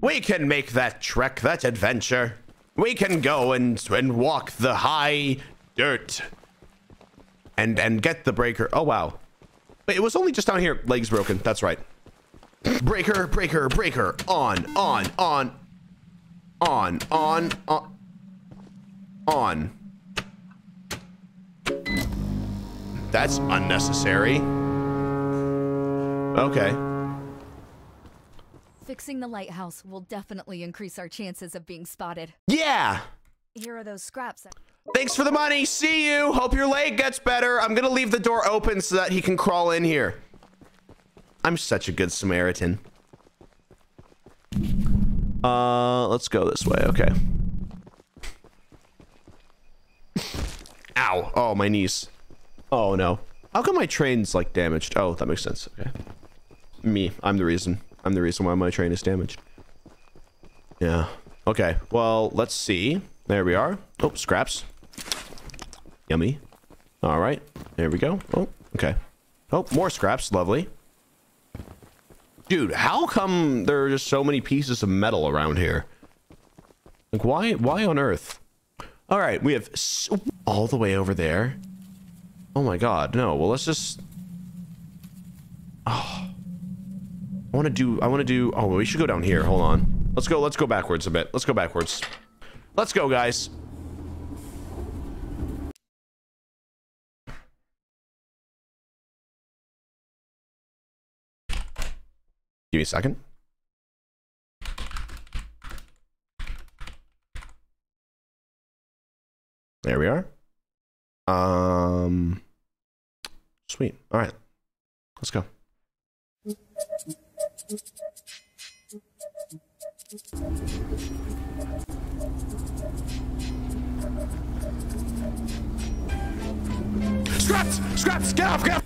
We can make that trek, that adventure. We can go and walk the high dirt and get the breaker. Oh, wow. But it was only just down here. Legs broken. That's right. Breaker. On. That's unnecessary. Okay. Fixing the lighthouse will definitely increase our chances of being spotted. Yeah. Here are those scraps. Thanks for the money. See you. Hope your leg gets better. I'm gonna leave the door open so that he can crawl in here. I'm such a good Samaritan. Let's go this way. Okay. Ow. Oh, my knees. Oh, no. How come my train's, like, damaged? Oh, that makes sense. Okay. Me. I'm the reason. I'm the reason why my train is damaged. Yeah. Okay. Well, let's see. There we are. Oh, scraps. Yummy. All right. There we go. Oh, okay. Oh, more scraps. Lovely. Dude, how come there are just so many pieces of metal around here? Like, why on earth? All right, we have all the way over there. Oh my God, no. Well, let's just... Oh. I want to do... Oh, we should go down here. Hold on. Let's go backwards a bit. Let's go backwards. Let's go, guys. Give me a second. There we are. Sweet. All right. Let's go. Scraps! Scraps! Get off! Get off!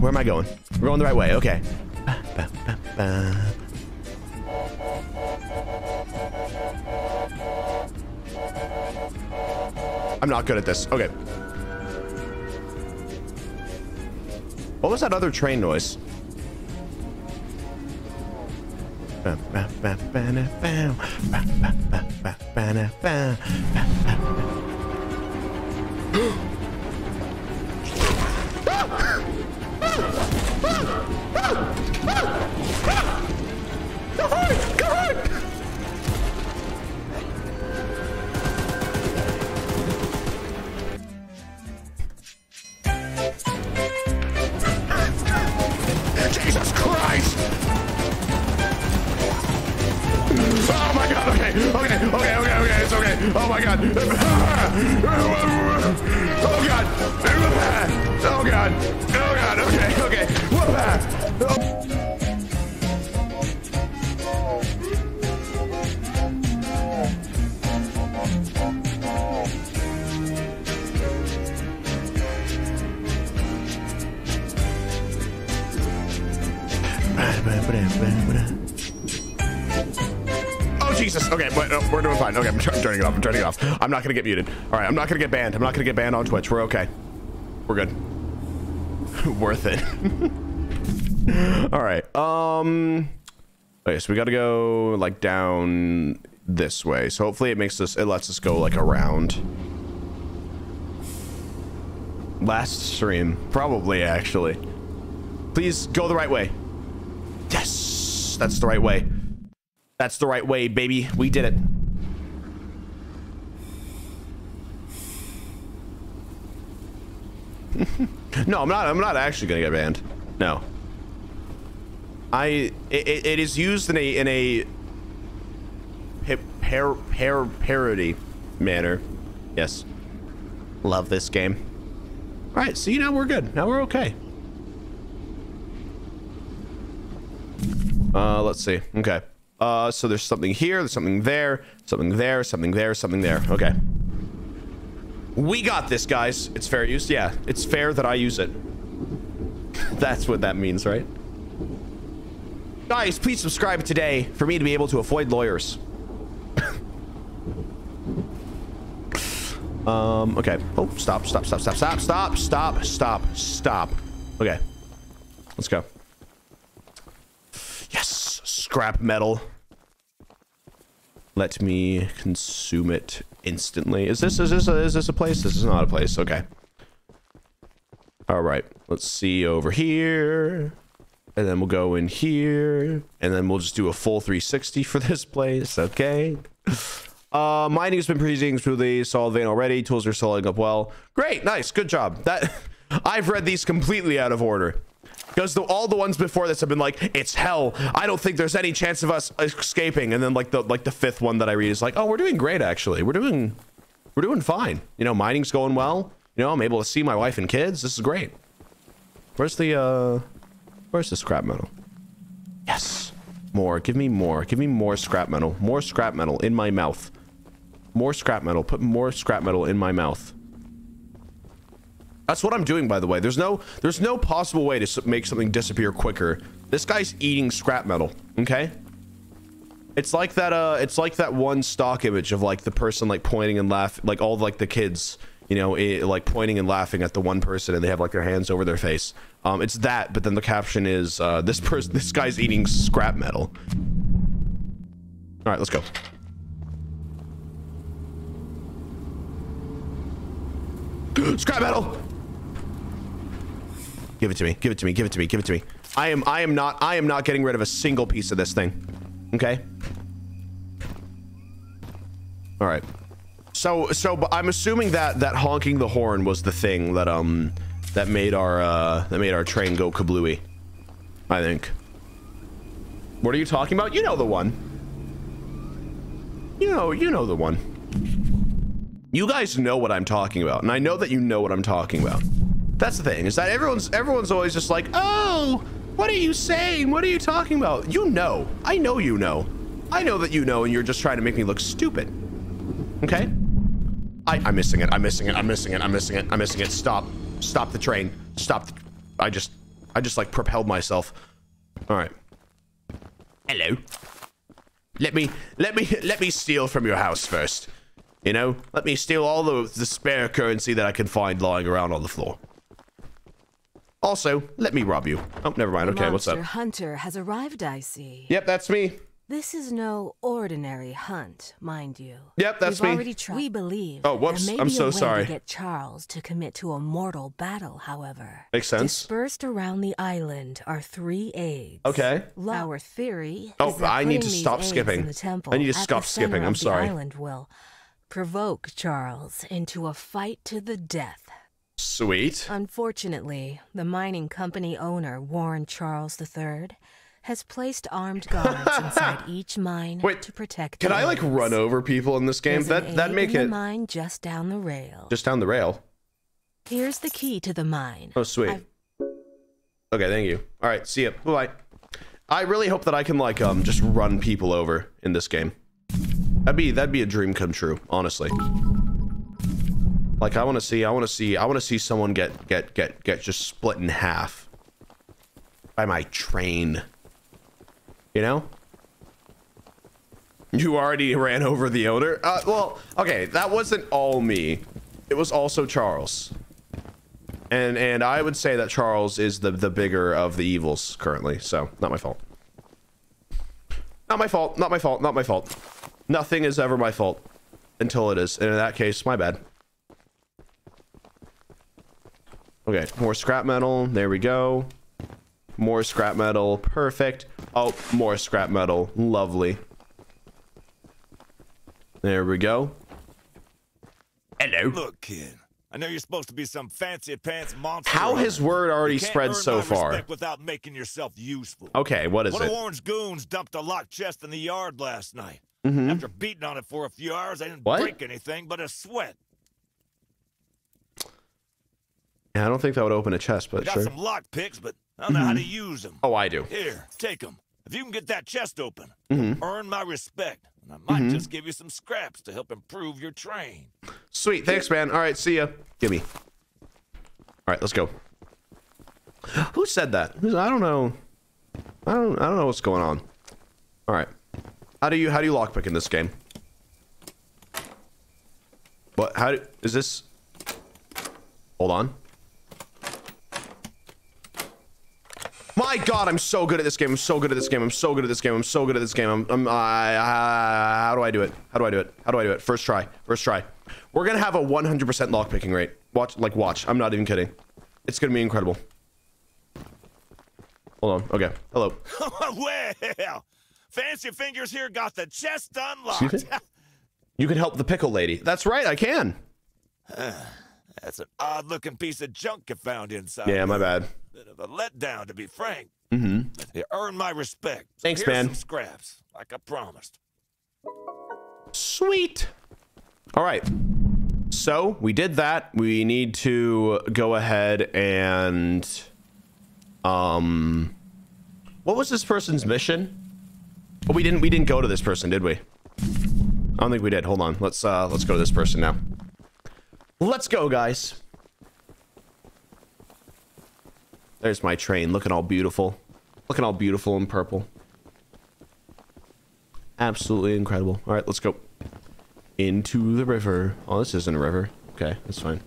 Where am I going? We're going the right way. Okay. I'm not good at this. Okay. What was that other train noise? Jesus Christ! Oh my God, okay, it's okay. Oh my God. Oh God. Oh God. Oh God, okay. What the? Oh Jesus. Okay, but we're doing fine. Okay, I'm turning it off. I'm turning it off. I'm not gonna get muted. All right, I'm not gonna get banned. I'm not gonna get banned on Twitch. We're okay. We're good. Worth it. All right. Okay, so we gotta go like down this way. So hopefully it lets us go like around. Last stream, probably actually. Please go the right way. Yes, that's the right way. That's the right way, baby. We did it. No, I'm not actually gonna get banned. No. It is used in a parody manner. Yes. Love this game. All right, see, now we're good. Now we're okay. Let's see. Okay. So there's something here, there's something there, something there, something there, something there. Okay. We got this, guys. It's fair use. Yeah, it's fair that I use it. That's what that means, right? Guys, please subscribe today for me to be able to avoid lawyers. Okay. Oh, stop. Okay. Let's go. Yes, scrap metal. Let me consume it instantly. Is this a place? This is not a place. Okay. All right. Let's see over here, and then we'll go in here, and then we'll just do a full 360 for this place. Okay. Mining has been proceeding smoothly. Solid vein already. Tools are selling up well. Great. Nice. Good job. That I've read these completely out of order. Because all the ones before this have been like, it's hell. I don't think there's any chance of us escaping. And then like the fifth one that I read is like, oh, we're doing great actually. We're doing fine. You know, mining's going well. You know, I'm able to see my wife and kids. This is great. Where's the where's the scrap metal? Yes. More. Give me more. Give me more scrap metal. More scrap metal in my mouth. More scrap metal. Put more scrap metal in my mouth. That's what I'm doing, by the way. There's no possible way to make something disappear quicker. This guy's eating scrap metal, okay? It's like that one stock image of like the person like pointing and laughing, like all like the kids, you know, like pointing and laughing at the one person and they have like their hands over their face. It's that, but then the caption is this guy's eating scrap metal. All right, let's go. Scrap metal. Give it to me. Give it to me. Give it to me. Give it to me. I am not getting rid of a single piece of this thing. Okay. All right. But I'm assuming that honking the horn was the thing that that made our train go kablooey. I think. What are you talking about? You know the one. You know the one. You guys know what I'm talking about, and I know that you know what I'm talking about. That's the thing, is that everyone's always just like, oh, what are you saying? What are you talking about? You know. I know you know. I know that you know, and you're just trying to make me look stupid. Okay? I'm missing it. I'm missing it. I'm missing it. I'm missing it. I'm missing it. Stop. Stop the train. Stop. I just like propelled myself. All right. Hello. Let me steal from your house first. You know, let me steal all the spare currency that I can find lying around on the floor. Also, let me rob you. Oh, never mind. Okay, what's up? Monster Hunter has arrived, I see. Yep, that's me. This is no ordinary hunt, mind you. Yep, that's me. We've already tried. We believe. Oh, whoops. I'm so sorry. There may be a way to get Charles to commit to a mortal battle, however. Makes sense. Dispersed around the island are 3 eggs. Okay. Our theory. Oh, I need to stop skipping. I need to stop skipping. I'm sorry. Island will provoke Charles into a fight to the death. Sweet. Unfortunately, the mining company owner, Warren Charles III, has placed armed guards inside each mine. Wait, to protect. Can I like run over people in this game? That make it mine just down the rail. Just down the rail. Here's the key to the mine. Oh, sweet. Okay, thank you. All right, see ya. Bye-bye. I really hope that I can like just run people over in this game. That'd be a dream come true, honestly. Like I want to see someone get just split in half by my train. You know? You already ran over the owner? Well, okay, that wasn't all me. It was also Charles. And I would say that Charles is the bigger of the evils currently, so not my fault. Not my fault, not my fault, not my fault. Nothing is ever my fault until it is, and in that case, my bad. Okay, more scrap metal. There we go. More scrap metal. Perfect. Oh, more scrap metal. Lovely. There we go. Hello. Look, kid. I know you're supposed to be some fancy pants monster. How has word already spread so far? Without making yourself useful. Okay, what is it? One of Warren's goons dumped a locked chest in the yard last night. Mm-hmm. After beating on it for a few hours, I didn't break anything but a sweat. Yeah, I don't think that would open a chest, but sure. I got some lock picks, but I don't know how to use them. Oh, I do. Here, take them. If you can get that chest open, earn my respect. And I might just give you some scraps to help improve your train. Sweet. Thanks, man. All right, see ya. Gimme. All right, let's go. Who said that? I don't know. I don't know what's going on. All right. How do you lockpick in this game? What? Is this? Hold on. My God, I'm so good at this game. I'm so good at this game. I'm so good at this game. I'm so good at this game. How do I do it? How do I do it? How do I do it? First try. First try. We're gonna have a 100% lockpicking rate. Watch, like watch. I'm not even kidding. It's gonna be incredible. Hold on. Okay. Hello. Well. Fancy fingers here got the chest unlocked. You can help the pickle lady. That's right, I can. That's an odd-looking piece of junk you found inside. Yeah, my bad. Bit of a letdown, to be frank. Mm-hmm. You earned my respect. So thanks, man. Some scraps, like I promised. Sweet. All right. So we did that. We need to go ahead and, what was this person's mission? Oh, we didn't go to this person, did we? I don't think we did. Hold on. Let's go to this person now. Let's go, guys. There's my train, looking all beautiful. Looking all beautiful and purple. Absolutely incredible. All right, let's go. Into the river. Oh, this isn't a river. Okay, that's fine.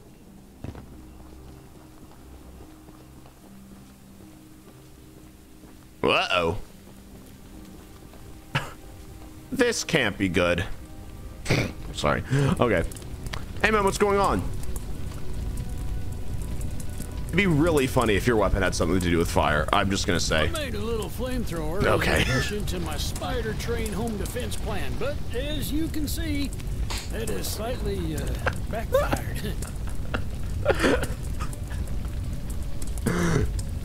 Uh-oh. This can't be good. Sorry. Okay. Hey, man, what's going on? It'd be really funny if your weapon had something to do with fire. I'm just gonna say. I made a little flamethrower. Okay. Into my spider train home defense plan, but as you can see, it is slightly backfired.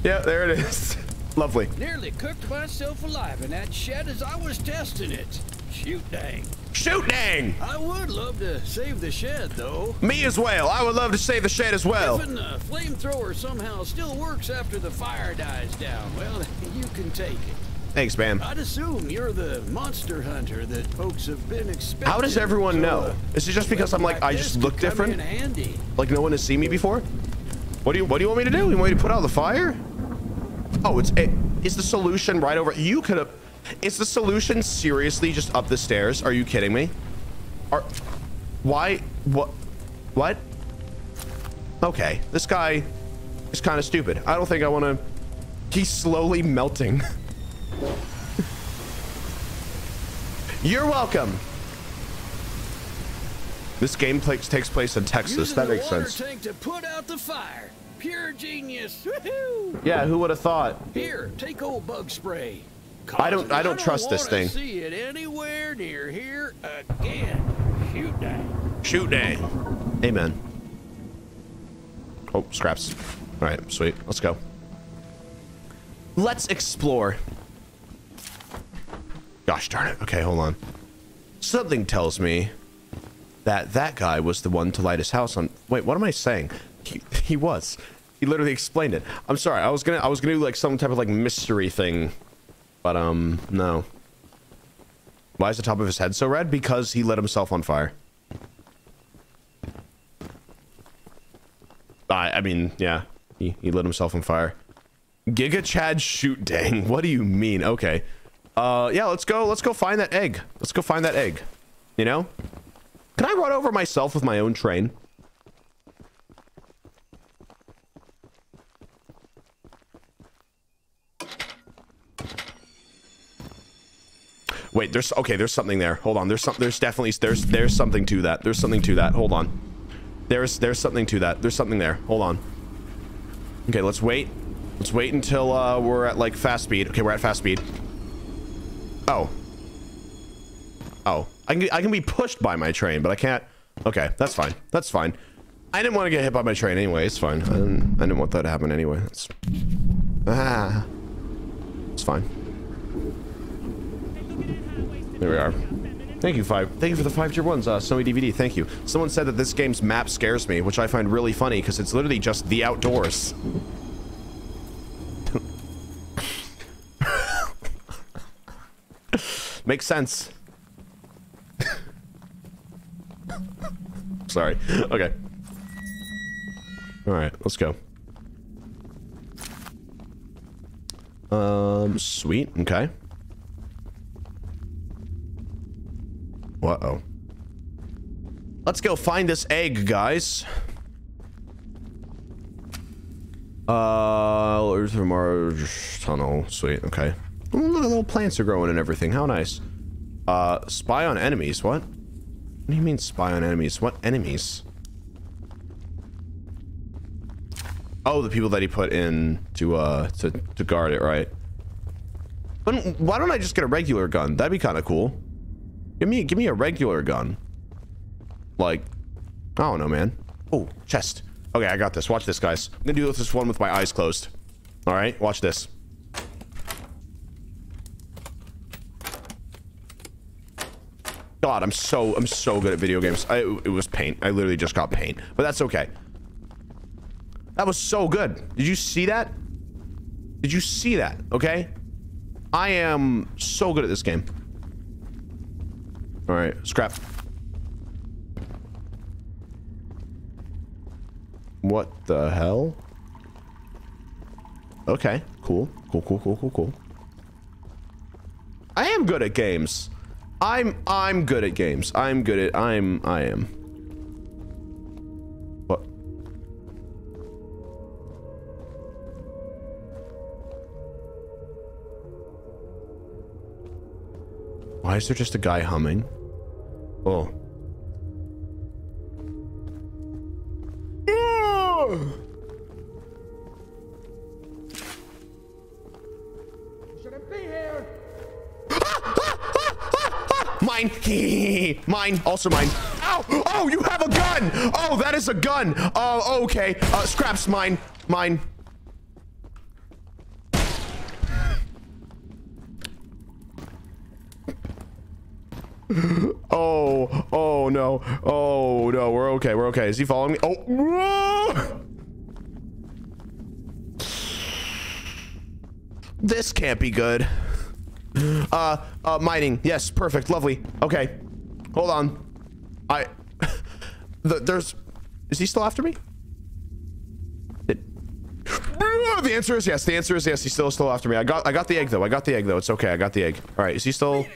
Yeah, there it is. Lovely. Nearly cooked myself alive in that shed as I was testing it. Shoot dang. Shoot dang! I would love to save the shed, though. Me as well. I would love to save the shed as well. Even the flamethrower somehow still works after the fire dies down. Well, you can take it. Thanks, man. I'd assume you're the monster hunter that folks have been expecting. How does everyone know? Is it just because I'm like I just look different? Like no one has seen me before? What do you want me to do? You want me to put out the fire? Oh, it's the solution right over. You could have. Is the solution seriously just up the stairs? Are you kidding me? Why? What? Okay, this guy is kind of stupid. I don't think I want to. He's slowly melting. You're welcome. This game takes place in Texas. Using that makes sense. Tank to put out the fire. Pure genius. Woohoo! Yeah, who would have thought? Here, take old bug spray. I don't trust this thing. See it anywhere near here again. Shoot dang. Shoot dang. Amen. Oh, scraps. All right, sweet. Let's go. Let's explore. Gosh darn it. Okay, hold on. Something tells me that that guy was the one to light his house on. Wait, what am I saying? He was. He literally explained it. I'm sorry. I was gonna do like some type of like mystery thing. But, no. Why is the top of his head so red? Because he lit himself on fire. I mean, yeah. He lit himself on fire. Giga Chad shoot dang. What do you mean? Okay. Yeah, let's go find that egg. Let's go find that egg. You know? Can I run over myself with my own train? Wait, there's something there. Hold on. There's something to that. There's something to that. Hold on. There's something to that. There's something there. Hold on. Okay, let's wait. Let's wait until we're at like fast speed. Okay, we're at fast speed. Oh. Oh. I can be pushed by my train, but I can't. Okay, that's fine. That's fine. I didn't want to get hit by my train anyway. It's fine. I didn't want that to happen anyway. It's fine. There we are. Thank you, Five. Thank you for the 5 tier 1s, Snowy DVD. Thank you. Someone said that this game's map scares me, which I find really funny because it's literally just the outdoors. Makes sense. Sorry. Okay. All right, let's go. Sweet. Okay. Uh-oh. Let's go find this egg, guys. There's a Mars tunnel. Sweet. Okay. Ooh, look, little plants are growing and everything. How nice. Spy on enemies. What? What do you mean spy on enemies? What enemies? Oh, the people that he put in to guard it, right? But why don't I just get a regular gun? That'd be kind of cool. Give me a regular gun. Like, I don't know, man. Oh, chest. Okay, I got this. Watch this, guys. I'm gonna do this one with my eyes closed. All right, watch this. God, I'm so good at video games. It was paint. I literally just got paint, but that's okay. That was so good. Did you see that? Did you see that? Okay. I am so good at this game. All right, scrap. What the hell? Okay, cool. Cool. I am good at games. I'm good at games. I am. What? Why is there just a guy humming? Oh. Mine. Also mine. Ow! Oh, you have a gun! Oh, that is a gun! Oh, okay. Scraps, mine. Mine. Oh. Oh, no. Oh, no. We're okay. We're okay. Is he following me? Oh. Whoa! This can't be good. Mining. Yes, perfect. Lovely. Okay. Hold on. Is he still after me? The answer is yes. The answer is yes. He's still after me. I got the egg though. It's okay. I got the egg. All right. Is he still?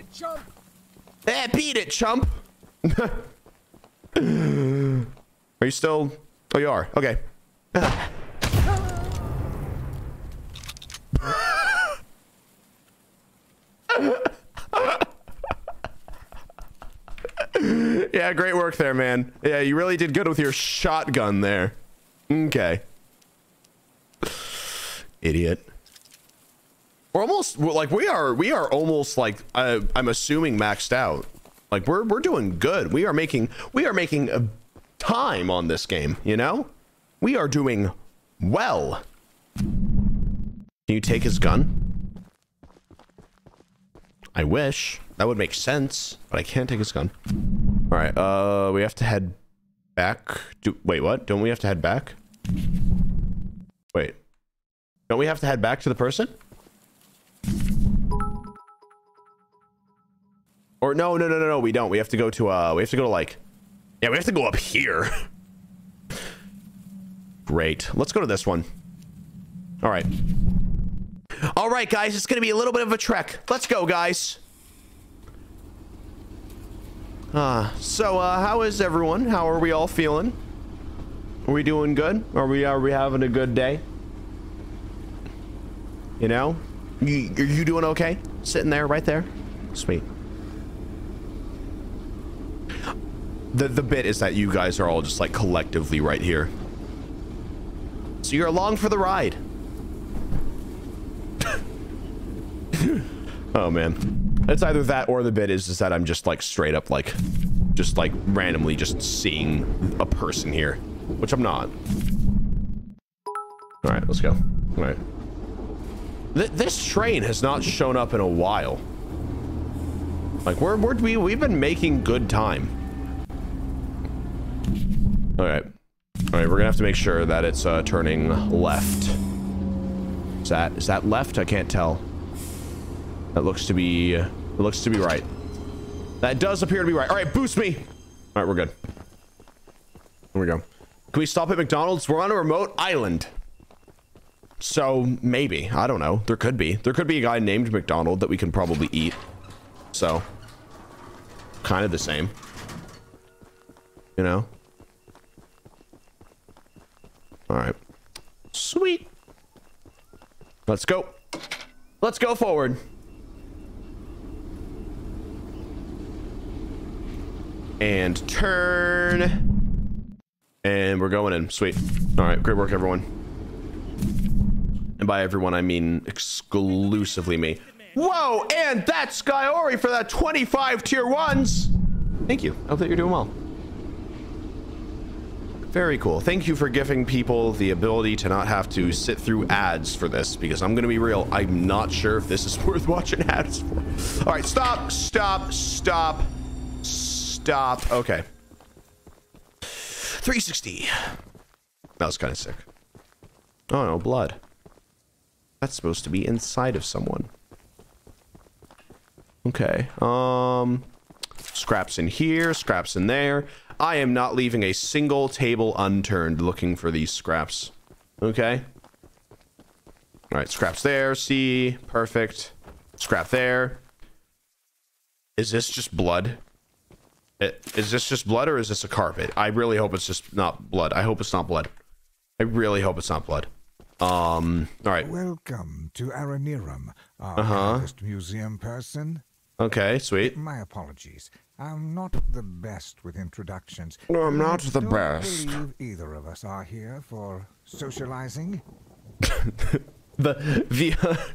Eh, beat it, chump. Are you still? Oh, you are. Okay. Yeah, great work there, man. Yeah, you really did good with your shotgun there. Okay. Idiot. We're almost like I'm assuming maxed out. Like we're doing good. We are making a time on this game, you know? We are doing well. Can you take his gun? I wish. That would make sense, but I can't take his gun. All right, we have to head back. Wait, what? Don't we have to head back? Wait. Don't we have to head back to the person? Or no, we don't. We have to go to, yeah, we have to go up here. Great. Let's go to this one. All right. All right, guys, it's going to be a little bit of a trek. Let's go, guys. How is everyone? How are we all feeling? Are we doing good? Are we having a good day? You know? You doing okay? Sitting there, right there? Sweet. The bit is that you guys are all just like collectively right here. So you're along for the ride. Oh man. It's either that or the bit is just that I'm just like straight up like randomly just seeing a person here, which I'm not. All right, let's go. All right. This train has not shown up in a while. Like we've been making good time. All right. All right, we're going to have to make sure that it's turning left. Is that left? I can't tell. That looks to be right. That does appear to be right. All right, boost me. All right, we're good. Here we go. Can we stop at McDonald's? We're on a remote island. So maybe, I don't know. There could be a guy named McDonald that we can probably eat. So kind of the same, you know? All right, sweet. Let's go. Let's go forward. And turn, and we're going in. Sweet. All right, great work, everyone. And by everyone, I mean exclusively me. Whoa! And that's Skyori for that 25 tier 1s. Thank you. I hope that you're doing well. Very cool. Thank you for giving people the ability to not have to sit through ads for this, because I'm going to be real, I'm not sure if this is worth watching ads for. All right, stop, stop, stop, stop. Okay. 360. That was kind of sick. Oh, no, blood. That's supposed to be inside of someone. Okay. Scraps in here, scraps in there. I am not leaving a single table unturned looking for these scraps. Okay. All right, scraps there. See, perfect. Scrap there. Is this just blood? Is this just blood or is this a carpet? I really hope it's just not blood. I hope it's not blood. I really hope it's not blood. All right. Welcome to Aranirum, our artist museum person. Okay, sweet. My apologies. I'm not the best with introductions. No, I'm not the best. I don't believe either of us are here for socializing. The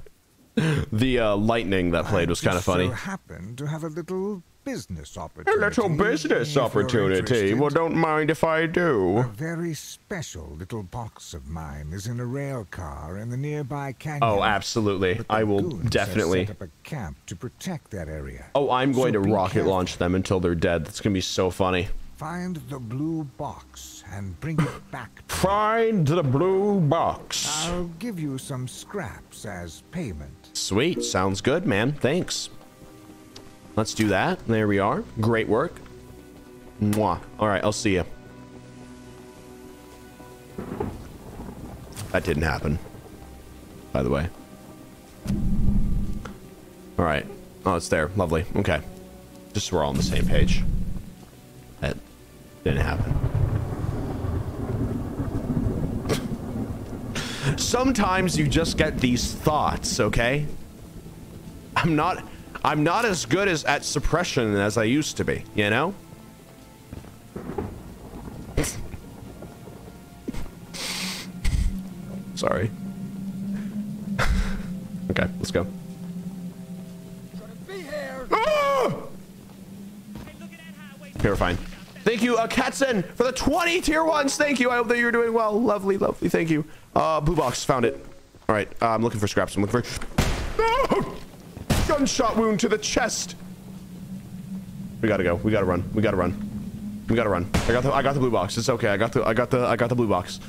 lightning that played was kind of funny. I happen to have a little business opportunity. A little business opportunity. Well, don't mind if I do. A very special little box of mine is in a rail car in the nearby canyon. Oh, absolutely. I will definitely set up a camp to protect that area. Oh, I'm going to rocket launch them until they're dead. That's going to be so funny. Find the blue box and bring it back. Find the blue box. I'll give you some scraps as payment. Sweet. Sounds good, man. Thanks. Let's do that. There we are. Great work. Mwah. All right, I'll see you. That didn't happen, by the way. All right. Oh, it's there. Lovely. Okay. Just so we're all on the same page. That didn't happen. Sometimes you just get these thoughts, okay? I'm not as good at suppression as I used to be, you know? Sorry. Okay, let's go. Ah! Okay, we're fine. Thank you, Katzen, for the 20 tier ones. Thank you. I hope that you're doing well. Lovely, lovely. Thank you. Blue box, found it. All right, I'm looking for scraps. I'm looking for... Ah! Gunshot wound to the chest. We gotta go. We gotta run. We gotta run. We gotta run. I got the blue box. It's okay. I got the blue box.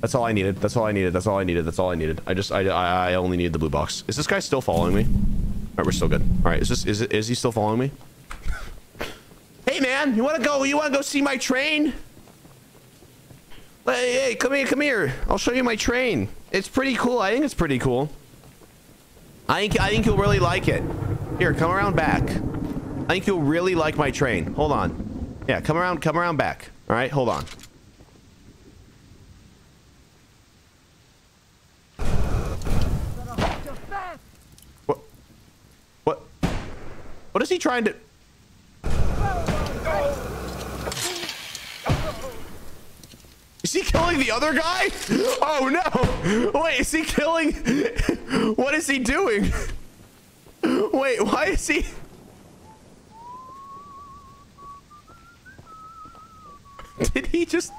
That's all I needed. That's all I needed. That's all I needed. That's all I needed. I only needed the blue box. Is this guy still following me? All right, we're still good. All right, is he still following me? Hey man, you wanna go see my train? Hey, come here. I'll show you my train. It's pretty cool. I think it's pretty cool. I think you'll really like it. Here, come around back. I think you'll really like my train. Hold on. Yeah, come around back. All right, hold on. What? What? What is he trying to? Is he killing the other guy? Oh no! Wait, is he killing? What is he doing? Wait, why is he? Did he just?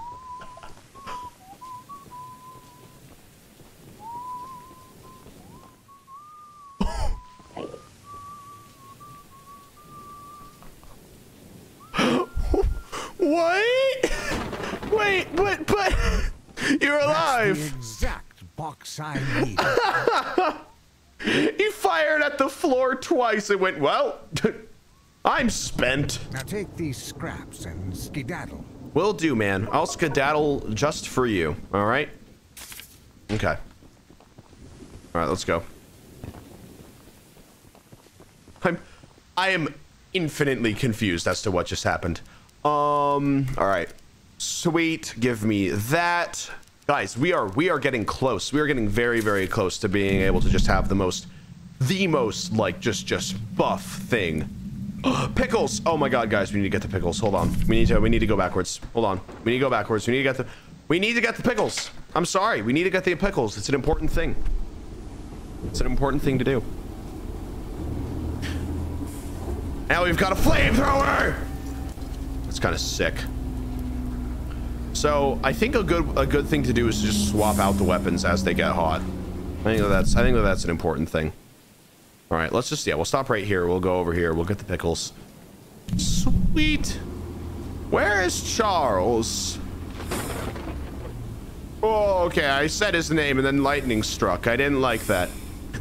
What? Wait, but you're alive. That's the exact box I need. He fired at the floor twice and went, well, I'm spent. Now take these scraps and skedaddle. Will do, man. I'll skedaddle just for you. All right. Okay. All right, let's go. I am infinitely confused as to what just happened. All right. Sweet, give me that. Guys, we are getting close. We are getting very, very close to being able to just have the most like just buff thing. Pickles. Oh my god, guys, we need to get the pickles. Hold on. We need to go backwards. Hold on. We need to go backwards. We need to get the pickles. I'm sorry. We need to get the pickles. It's an important thing. It's an important thing to do. Now we've got a flamethrower. That's kind of sick. So I think a good thing to do is just swap out the weapons as they get hot. I think that's an important thing. All right, let's just, yeah, we'll stop right here. We'll go over here. We'll get the pickles. Sweet. Where is Charles? Oh, okay. I said his name and then lightning struck. I didn't like that.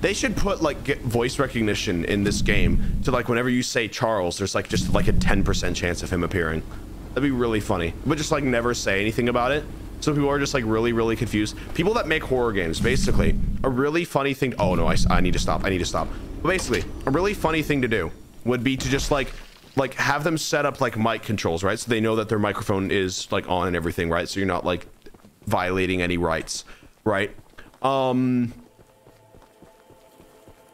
They should put like voice recognition in this game to like whenever you say Charles, there's like just like a 10% chance of him appearing. That'd be really funny. But just like never say anything about it. So people are just like really confused. People that make horror games, basically, a really funny thing. Oh no, I need to stop. I need to stop. But basically, a really funny thing to do would be to just like have them set up like mic controls, right? So they know that their microphone is like on and everything, right? So you're not like violating any rights, right? And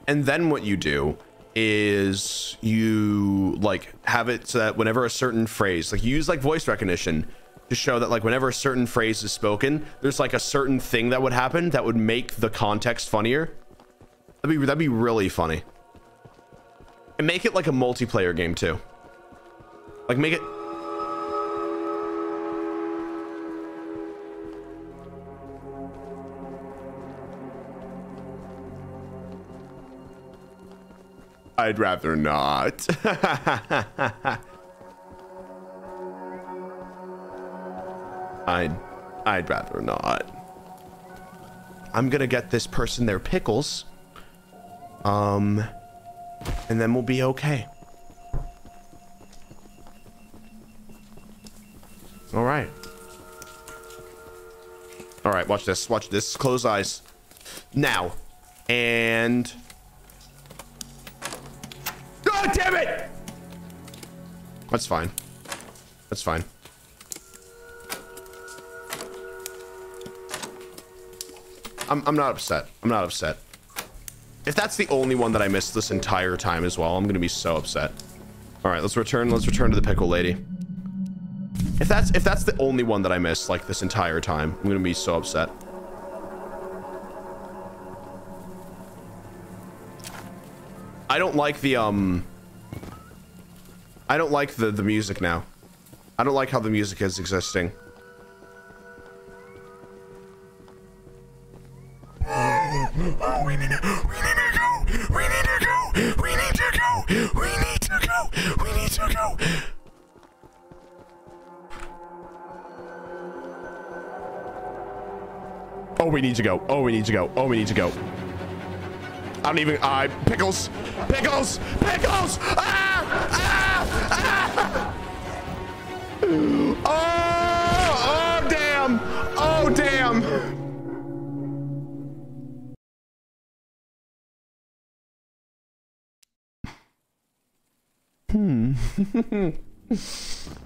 then what you do is you like have it so that whenever a certain phrase, like you use like voice recognition to show that like whenever a certain phrase is spoken, there's like a certain thing that would happen that would make the context funnier. That'd be really funny. And make it like a multiplayer game too. Like make it. I'd rather not. I'd rather not. I'm gonna get this person their pickles. And then we'll be okay. All right. All right, watch this. Watch this. Close eyes. Now. And God damn it! That's fine. That's fine. I'm not upset. I'm not upset. If that's the only one that I missed this entire time as well, I'm gonna be so upset. All right, let's return to the pickle lady. If that's the only one that I missed like this entire time, I'm gonna be so upset. I don't like the I don't like the music now. I don't like how the music is existing. We need to go. Oh, we need to go. Oh, we need to go. Oh, we need to go. I don't even. Pickles. Oh, damn. Oh, damn.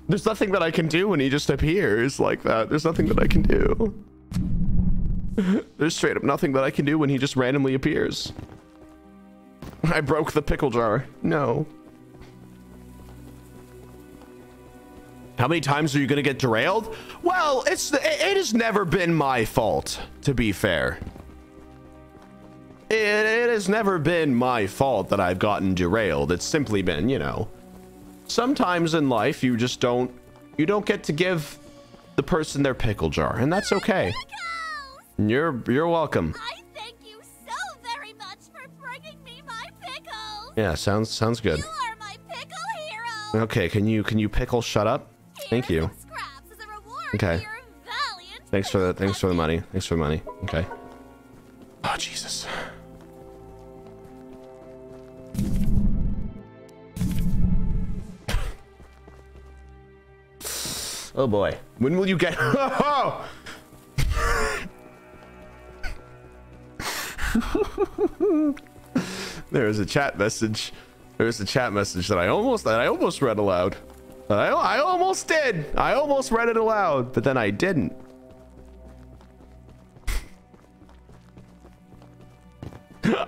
There's nothing that I can do when he just appears like that. There's nothing that I can do. There's straight up nothing that I can do when he just randomly appears. I broke the pickle jar. No. How many times are you gonna get derailed? Well, it has never been my fault, to be fair. It has never been my fault that I've gotten derailed. It's simply been, you know, sometimes in life you just don't get to give the person their pickle jar, and that's okay. You're welcome. I thank you so very much for bringing me my pickles. Yeah, sounds good. You are my pickle hero. Okay, can you pickle shut up? Here, thank you. Scraps as a reward. Okay. For your valiant thanks for the money. Thanks for the money. Okay. Oh, Jesus. Oh boy. When will you get? Oh! There is a chat message. There is a chat message that I almost read aloud. I almost did. I almost read it aloud, but then I didn't.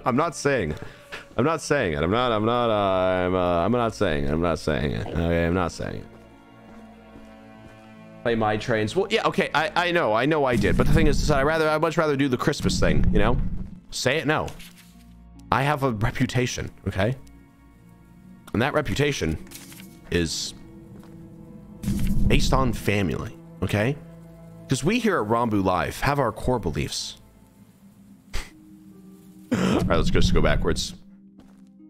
I'm not saying it. I'm not saying it. Okay, I'm not saying it. Play my trains. Well, yeah, okay, I know I did, but the thing is I'd much rather do the Christmas thing, you know? Say it no. I have a reputation, okay? And that reputation is based on family, okay? Because we here at Rambu Live have our core beliefs. All right, let's just go backwards.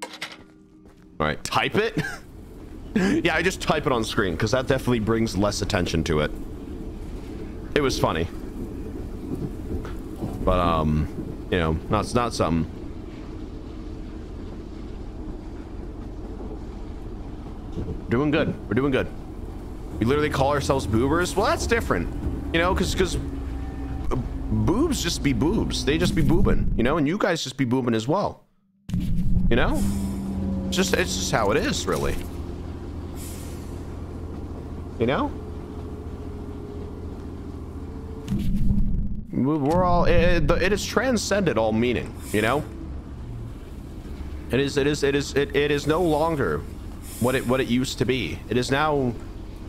All right, type it. Yeah, I just type it on screen because that definitely brings less attention to it. It was funny. But, you know, not something. We're doing good. We're doing good. We literally call ourselves boobers. Well, that's different, you know, because boobs just be boobs. They just be boobin', you know, and you guys just be boobin' as well. You know, it's just how it is, really. You know, we're all it is transcended all meaning. You know, it is no longer what it used to be. It is now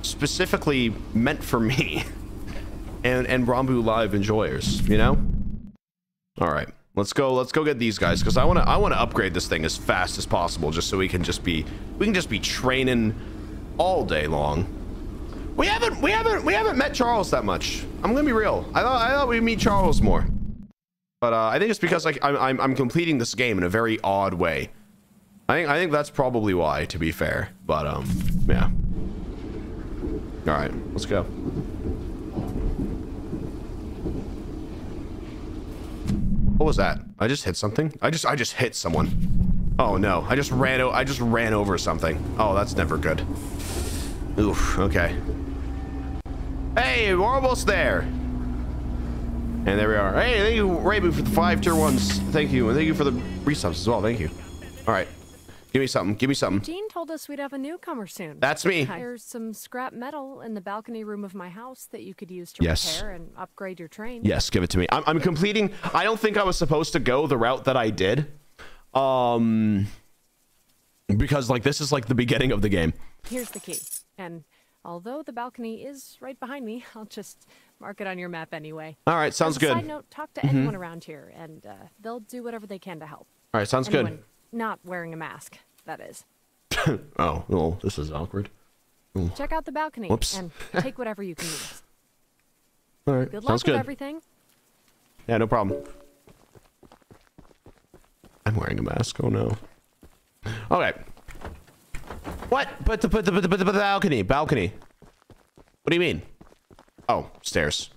specifically meant for me and Rambu Live enjoyers, you know. All right, let's go get these guys, because I want to upgrade this thing as fast as possible, just so we can just be training all day long. We haven't met Charles that much. I'm gonna be real. I thought we'd meet Charles more, but I think it's because like I'm completing this game in a very odd way. I think that's probably why, to be fair. But yeah. All right, let's go. What was that? I just hit something. I just hit someone. Oh no! I just ran over something. Oh, that's never good. Oof. Okay. Hey, we're almost there. And there we are. Hey, thank you, Raybu, for the 5 tier 1s. Thank you, and thank you for the resubs as well. Thank you. All right. Give me something. Give me something. Gene told us we'd have a newcomer soon. That's me. There's some scrap metal in the balcony room of my house that you could use to repair and upgrade your train. Yes, give it to me. I'm completing. I don't think I was supposed to go the route that I did. Because like this is like the beginning of the game. Here's the key. And although the balcony is right behind me, I'll just mark it on your map anyway. All right, sounds good. Side note, talk to anyone around here, and they'll do whatever they can to help. All right, sounds good. Not wearing a mask, that is. Oh, well, this is awkward. Ooh. Check out the balcony and take whatever you can use. All right, good luck with everything. Yeah, no problem. I'm wearing a mask. Oh no. All right. What? But the balcony. What do you mean? Oh, stairs.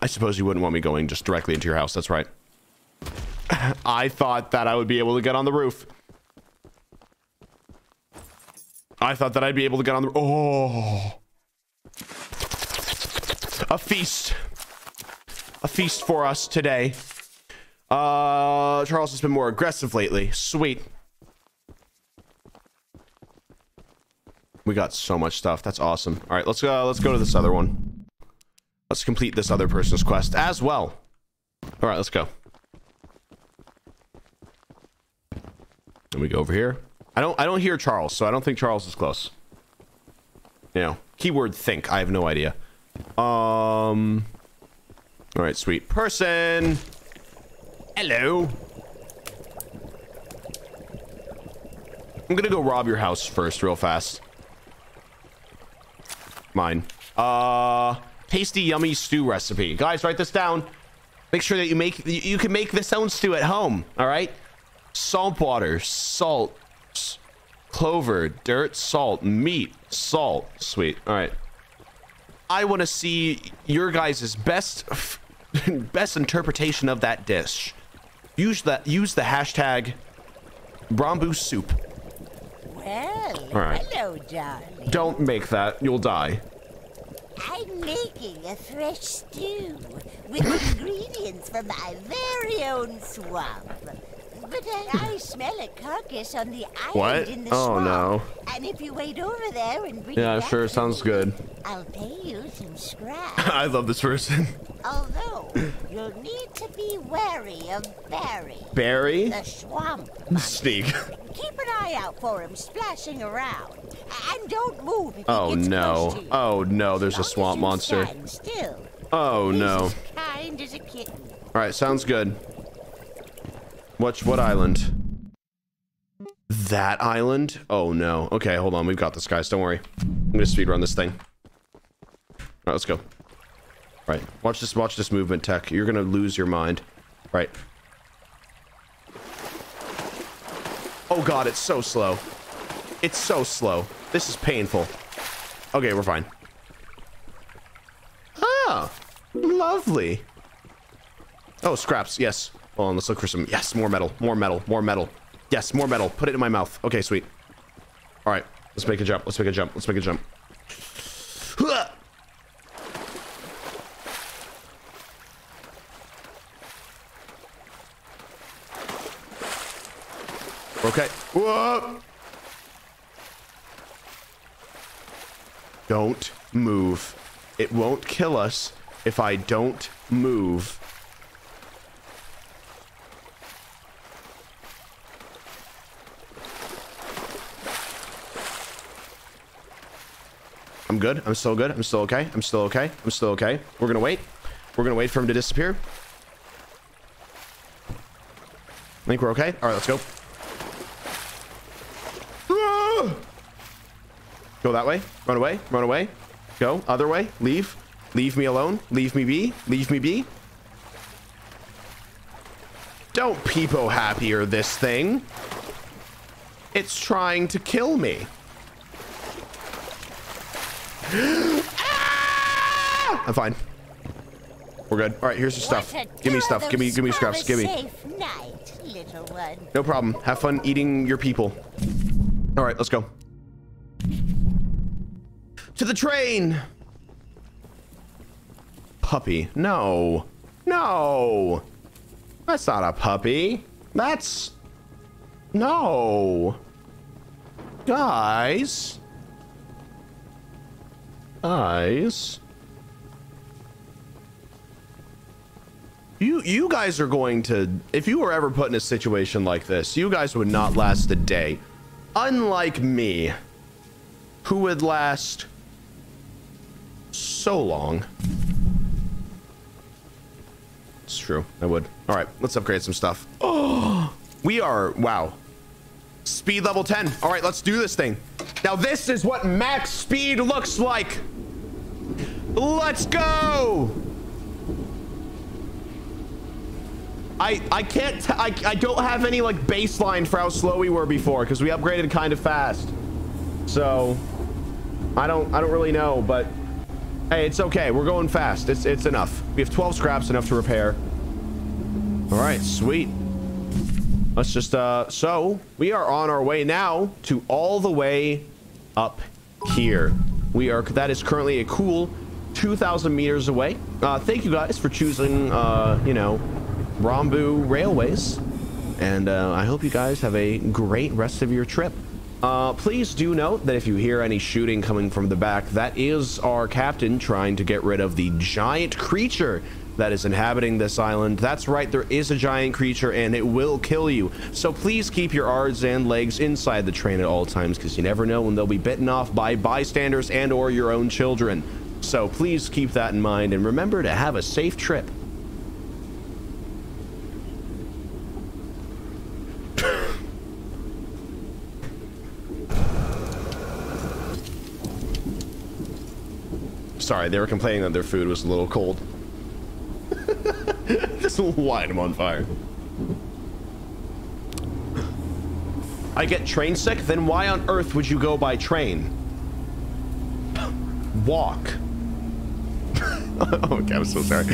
I suppose you wouldn't want me going just directly into your house. That's right. I thought that I would be able to get on the roof. I thought that I'd be able to get on the... Oh. A feast. A feast for us today. Charles has been more aggressive lately. Sweet. We got so much stuff. That's awesome. All right, let's go to this other one. Let's complete this other person's quest as well. All right, let's go. And we go over here. I don't hear Charles, so I don't think Charles is close. You know, keyword think. I have no idea. All right, sweet person. Hello. I'm gonna go rob your house first, real fast. Mine. Tasty yummy stew recipe. Guys, write this down. Make sure that you can make this own stew at home. All right. Salt water, salt, clover, dirt, salt, meat, salt. Sweet. All right. I want to see your guys' best interpretation of that dish. Use the # Rambu soup. Well, all right. Hello, darling. Don't make that. You'll die. I'm making a fresh stew with ingredients from my very own swamp. But I smell a carcass on the island in the swamp. No. And if you wait over there and bring it back sure. Sounds good. I'll pay you some scraps. I love this person. Although, you'll need to be wary of Barry. Barry? The swamp monkey. Sneak. Keep an eye out for him splashing around. And don't move if he gets close to you. Oh, no. There's a swamp monster. Stand still. Oh, no. He's as kind as a kitten. All right. Sounds good. What island? That island? Oh, no. Okay, hold on. We've got this, guys. Don't worry. I'm going to speedrun this thing. All right, let's go. Right. Watch this movement, Tech. You're gonna lose your mind. Right. Oh god, it's so slow. It's so slow. This is painful. Okay, we're fine. Ah! Lovely. Oh, scraps. Yes. Hold on, let's look for some... Yes, more metal. More metal. More metal. Yes, more metal. Put it in my mouth. Okay, sweet. Alright. Let's make a jump. Let's make a jump. Let's make a jump. Okay. Whoa! Don't move. It won't kill us if I don't move. I'm good. I'm still good. I'm still okay. I'm still okay. I'm still okay. We're gonna wait. We're gonna wait for him to disappear. I think we're okay. All right, let's go. Ah! Go that way. Run away. Run away. Go. Other way. Leave. Leave me alone. Leave me be. Leave me be. Don't peepo happier this thing. It's trying to kill me. Ah! I'm fine. We're good. All right, here's your stuff. Give me stuff. Give me scraps. Give me. Night, little one. No problem. Have fun eating your people. All right, let's go. To the train. Puppy. No. No. That's not a puppy. That's... No. Guys. Guys, you guys are going to, if you were ever put in a situation like this, you guys would not last a day. Unlike me, who would last so long. It's true, I would. All right, let's upgrade some stuff. Oh, we are, wow. Speed level 10. All right, let's do this thing. Now this is what max speed looks like. Let's go. I can't, I don't have any like baseline for how slow we were before because we upgraded kind of fast. So I don't really know, but hey, it's okay. We're going fast. It's enough. We have 12 scraps, enough to repair. All right, sweet. Let's just, so we are on our way now to all the way up here. We are, that is currently a cool 2,000 meters away. Thank you guys for choosing, you know, Rambu Railways. And I hope you guys have a great rest of your trip. Please do note that if you hear any shooting coming from the back, that is our captain trying to get rid of the giant creature that is inhabiting this island. That's right, there is a giant creature and it will kill you. So please keep your arms and legs inside the train at all times because you never know when they'll be bitten off by bystanders and or your own children. So please keep that in mind and remember to have a safe trip. Sorry, they were complaining that their food was a little cold. Just light them on fire. I get train sick? Then why on earth would you go by train? Walk. Okay, I'm so sorry.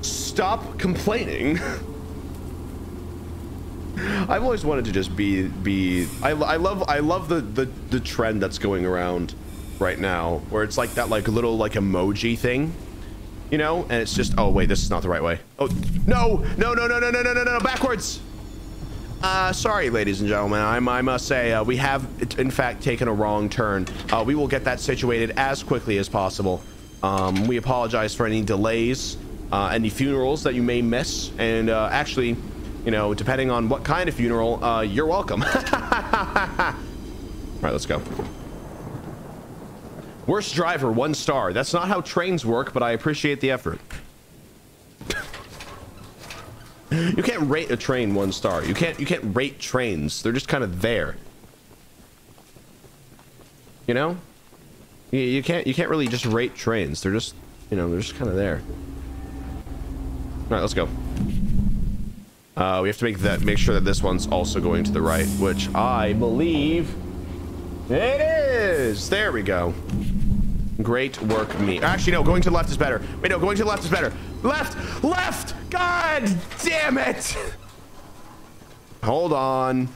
Stop complaining. I've always wanted to just be I love the trend that's going around right now where it's like that like little like emoji thing, you know, and it's just, oh wait, this is not the right way. Oh no, no, no, no, no, no, no, no, no, backwards. Sorry, ladies and gentlemen, I must say we have in fact taken a wrong turn. We will get that situated as quickly as possible. We apologize for any delays, any funerals that you may miss, and actually, you know, depending on what kind of funeral, you're welcome. All right, let's go. Worst driver, 1 star. That's not how trains work, but I appreciate the effort. You can't rate a train 1 star. You can't rate trains. They're just kind of there. You know, you can't really just rate trains. They're just, you know, they're just kind of there. All right, let's go. We have to make sure that this one's also going to the right, which I believe it is. There we go. Great work, me. Actually, no, going to the left is better. Wait, no, going to the left is better. Left, left. God damn it. Hold on.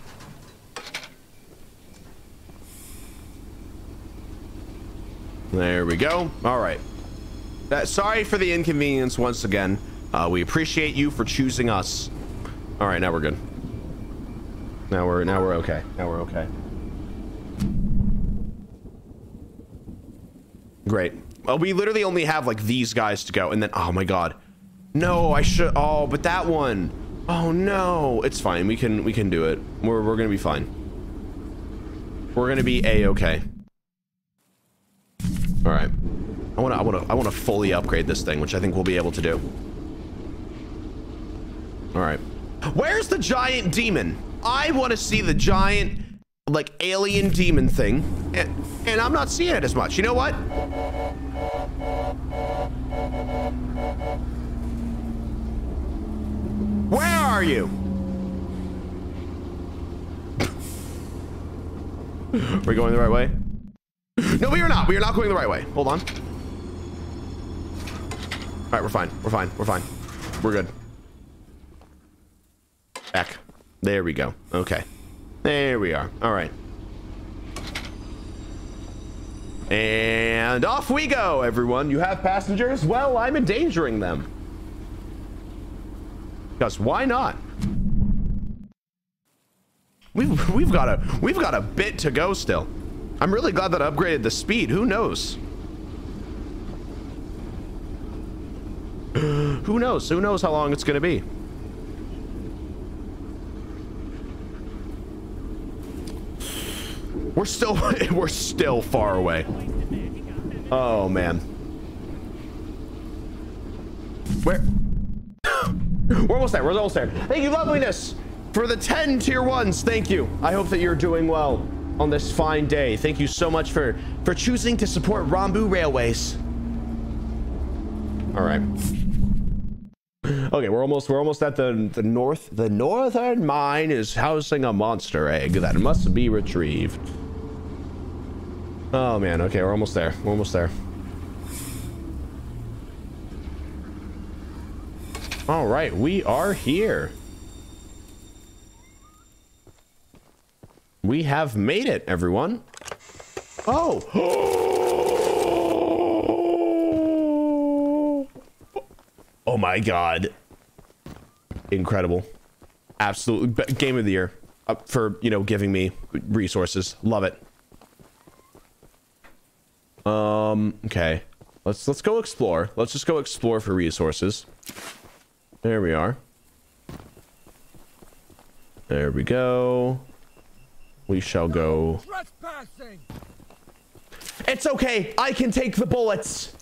There we go. All right. Sorry for the inconvenience once again. We appreciate you for choosing us. All right, now we're good. Now we're okay. Now we're okay. Great. Well, we literally only have like these guys to go, and then oh my god, no, I should. Oh, but that one. Oh no, it's fine. We can do it. We're gonna be fine. We're gonna be a-okay. All right. I wanna fully upgrade this thing, which I think we'll be able to do. All right. Where's the giant demon? I want to see the giant, like, alien demon thing, and I'm not seeing it as much. You know what? Where are you? We're going the right way. No, we are not. We are not going the right way. Hold on. All right, we're fine. We're fine. We're fine. We're good. Back. There we go. Okay. There we are. All right. And off we go, everyone. You have passengers? Well, I'm endangering them. Because why not? We've got a bit to go still. I'm really glad that I upgraded the speed. Who knows? Who knows? Who knows how long it's going to be? We're still far away. Oh man. We're almost there. We're almost there. Thank you, Loveliness, for the 10 tier ones. Thank you. I hope that you're doing well on this fine day. Thank you so much for choosing to support Rambu Railways. All right. Okay, we're almost at the north. The northern mine is housing a monster egg that must be retrieved. Oh man, okay, we're almost there. We're almost there. All right, we are here. We have made it, everyone. Oh. Oh my god. Incredible. Absolute game of the year for, you know, giving me resources. Love it. Okay. Let's go explore. Let's just go explore for resources. There we are. There we go. We shall go. It's okay. I can take the bullets.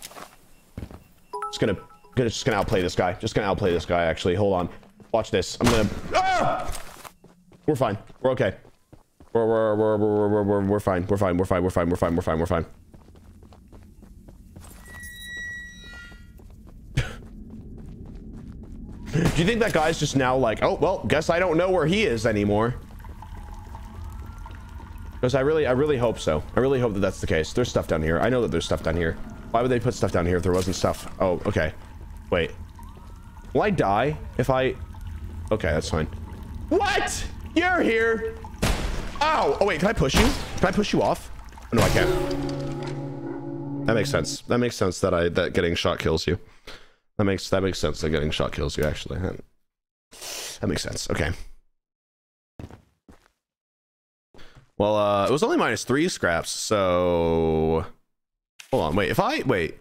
Just gonna outplay this guy. Just gonna outplay this guy. Actually, hold on. Watch this. I'm gonna. Ah! We're fine. We're okay. We're fine. We're fine. We're fine. We're fine. We're fine. We're fine. We're fine. Do you think that guy's just now like, oh well, guess I don't know where he is anymore? Because I really hope so. I really hope that that's the case. There's stuff down here. I know that there's stuff down here. Why would they put stuff down here if there wasn't stuff? Oh, okay. Wait. Will I die if I... Okay, that's fine. What? You're here. Ow. Oh, wait. Can I push you? Can I push you off? No, I can't. That makes sense. That makes sense that getting shot kills you. That makes sense that getting shot kills you, actually. That makes sense. Okay. Well, it was only -3 scraps, so hold on. Wait,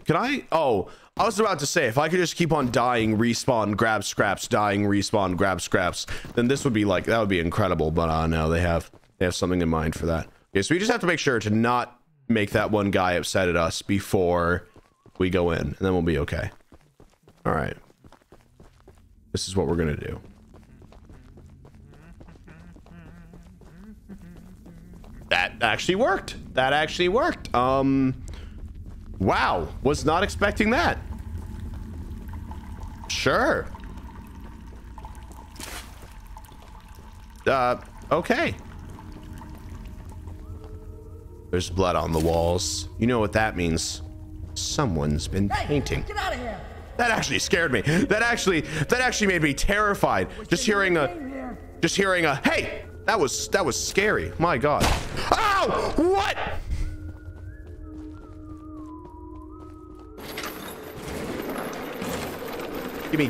can I? Oh, I was about to say, if I could just keep on dying, respawn, grab scraps, dying, respawn, grab scraps, then this would be like, that would be incredible. But no, they have something in mind for that. Okay, so we just have to make sure to not make that one guy upset at us before we go in, and then we'll be okay. All right. This is what we're gonna do. that actually worked. That actually worked. Wow, was not expecting that. Sure. Okay. There's blood on the walls. You know what that means. Someone's been painting. Hey, get out of here. That actually scared me. That actually made me terrified. Just hearing a hey, that was scary. My God. Ow! What? Gimme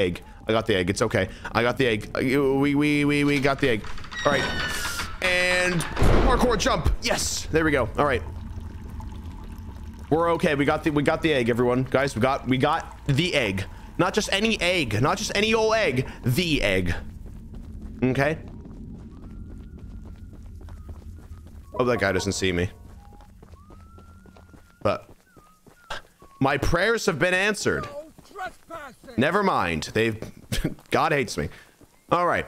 egg. I got the egg. It's okay. I got the egg. We got the egg. All right. And parkour jump. Yes. There we go. All right. We're okay. We got the egg, everyone. Guys, we got the egg. Not just any egg. Not just any old egg. The egg. Okay. Oh, that guy doesn't see me. But my prayers have been answered. Never mind. They've God hates me. All right.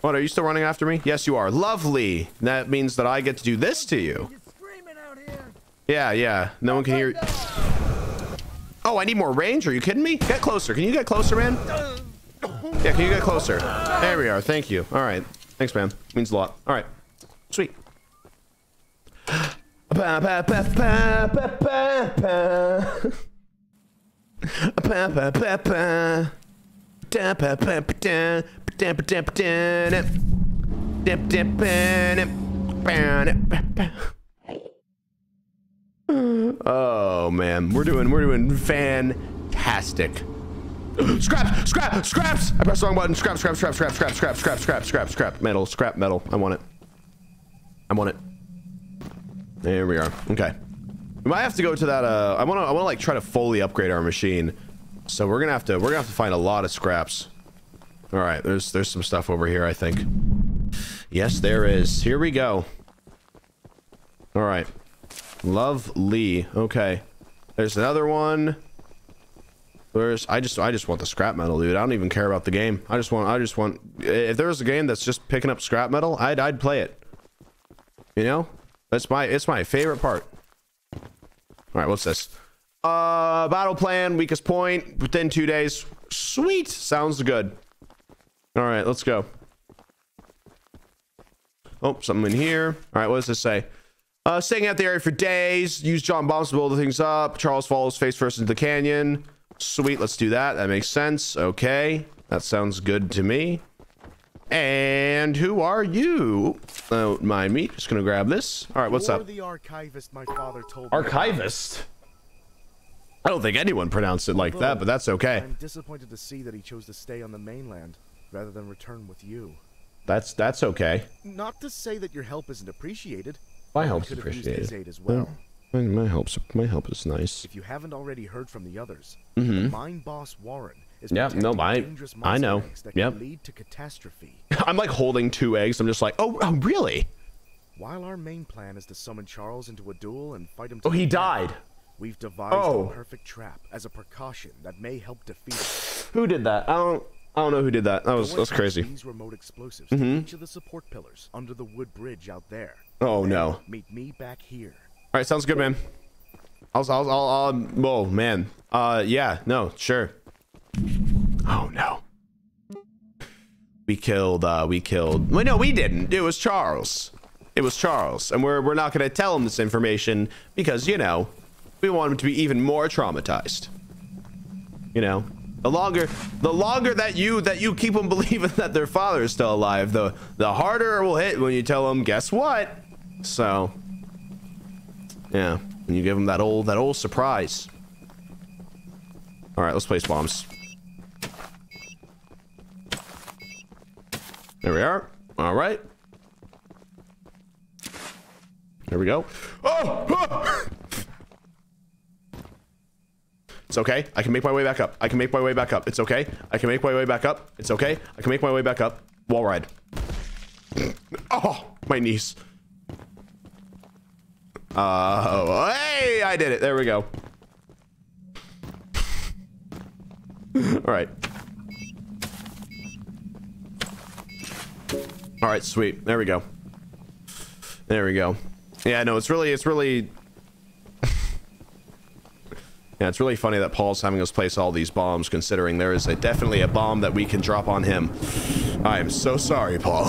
What, are you still running after me? Yes, you are. Lovely. That means that I get to do this to you. Yeah, yeah. No one can hear. Oh, I need more range. Are you kidding me? Get closer. Can you get closer, man? Yeah, can you get closer? There we are. Thank you. All right. Thanks, man. Means a lot. All right. Sweet. Oh man, we're doing fantastic. Scraps! I pressed the wrong button. Scrap metal, scrap metal. I want it. I want it. There we are. Okay. We might have to go to that I wanna like try to fully upgrade our machine. So we're gonna have to find a lot of scraps. Alright, there's some stuff over here, I think. Yes, there is. Here we go. Alright. Lovely. Okay. There's another one. I just want the scrap metal, dude. I don't even care about the game. I just want if there was a game that's just picking up scrap metal, I'd play it. You know? It's my favorite part. Alright, what's this? Battle plan, weakest point, within 2 days. Sweet! Sounds good. Alright, let's go. Oh, something in here. Alright, what does this say? Staying out the area for days. Use John bombs to build things up. Charles follows face first into the canyon. Sweet, let's do that. That makes sense. Okay, that sounds good to me. And who are you? Don't mind me. Just gonna grab this. All right, what's up? The archivist, my father told archivist? Me. I don't think anyone pronounced it like that, but that's okay. I'm disappointed to see that he chose to stay on the mainland rather than return with you. That's okay. Not to say that your help isn't appreciated. My help's appreciated. Aid as well. My help is nice. If you haven't already heard from the others, mine boss Warren is I know. Yep. Lead to catastrophe. I'm like holding 2 eggs. I'm just like, oh, really? While our main plan is to summon Charles into a duel and fight him. Oh, he died. We've devised a perfect trap as a precaution that may help defeat him. Who did that? I don't know who did that. That was crazy. These remote explosives to each of the support pillars under the wood bridge out there. Oh no. Meet me back here. All right, sounds good, man. Oh man. Yeah, no, sure. Oh no. We killed. Well, no, we didn't. It was Charles. It was Charles, and we're not gonna tell him this information because you know we want him to be even more traumatized. You know, the longer that you keep them believing that their father is still alive, the harder it will hit when you tell them. Guess what? So. Yeah, and you give him that old surprise. All right, let's place bombs. There we are. All right. There we go. Oh! It's okay. I can make my way back up. I can make my way back up. It's okay. I can make my way back up. It's okay. I can make my way back up. Wall ride. Oh, my knees. Hey, I did it. There we go. Alright. Alright, sweet. There we go. There we go. Yeah, no, it's really... Yeah, it's really funny that Paul's having us place all these bombs, considering there is definitely a bomb that we can drop on him. I am so sorry, Paul.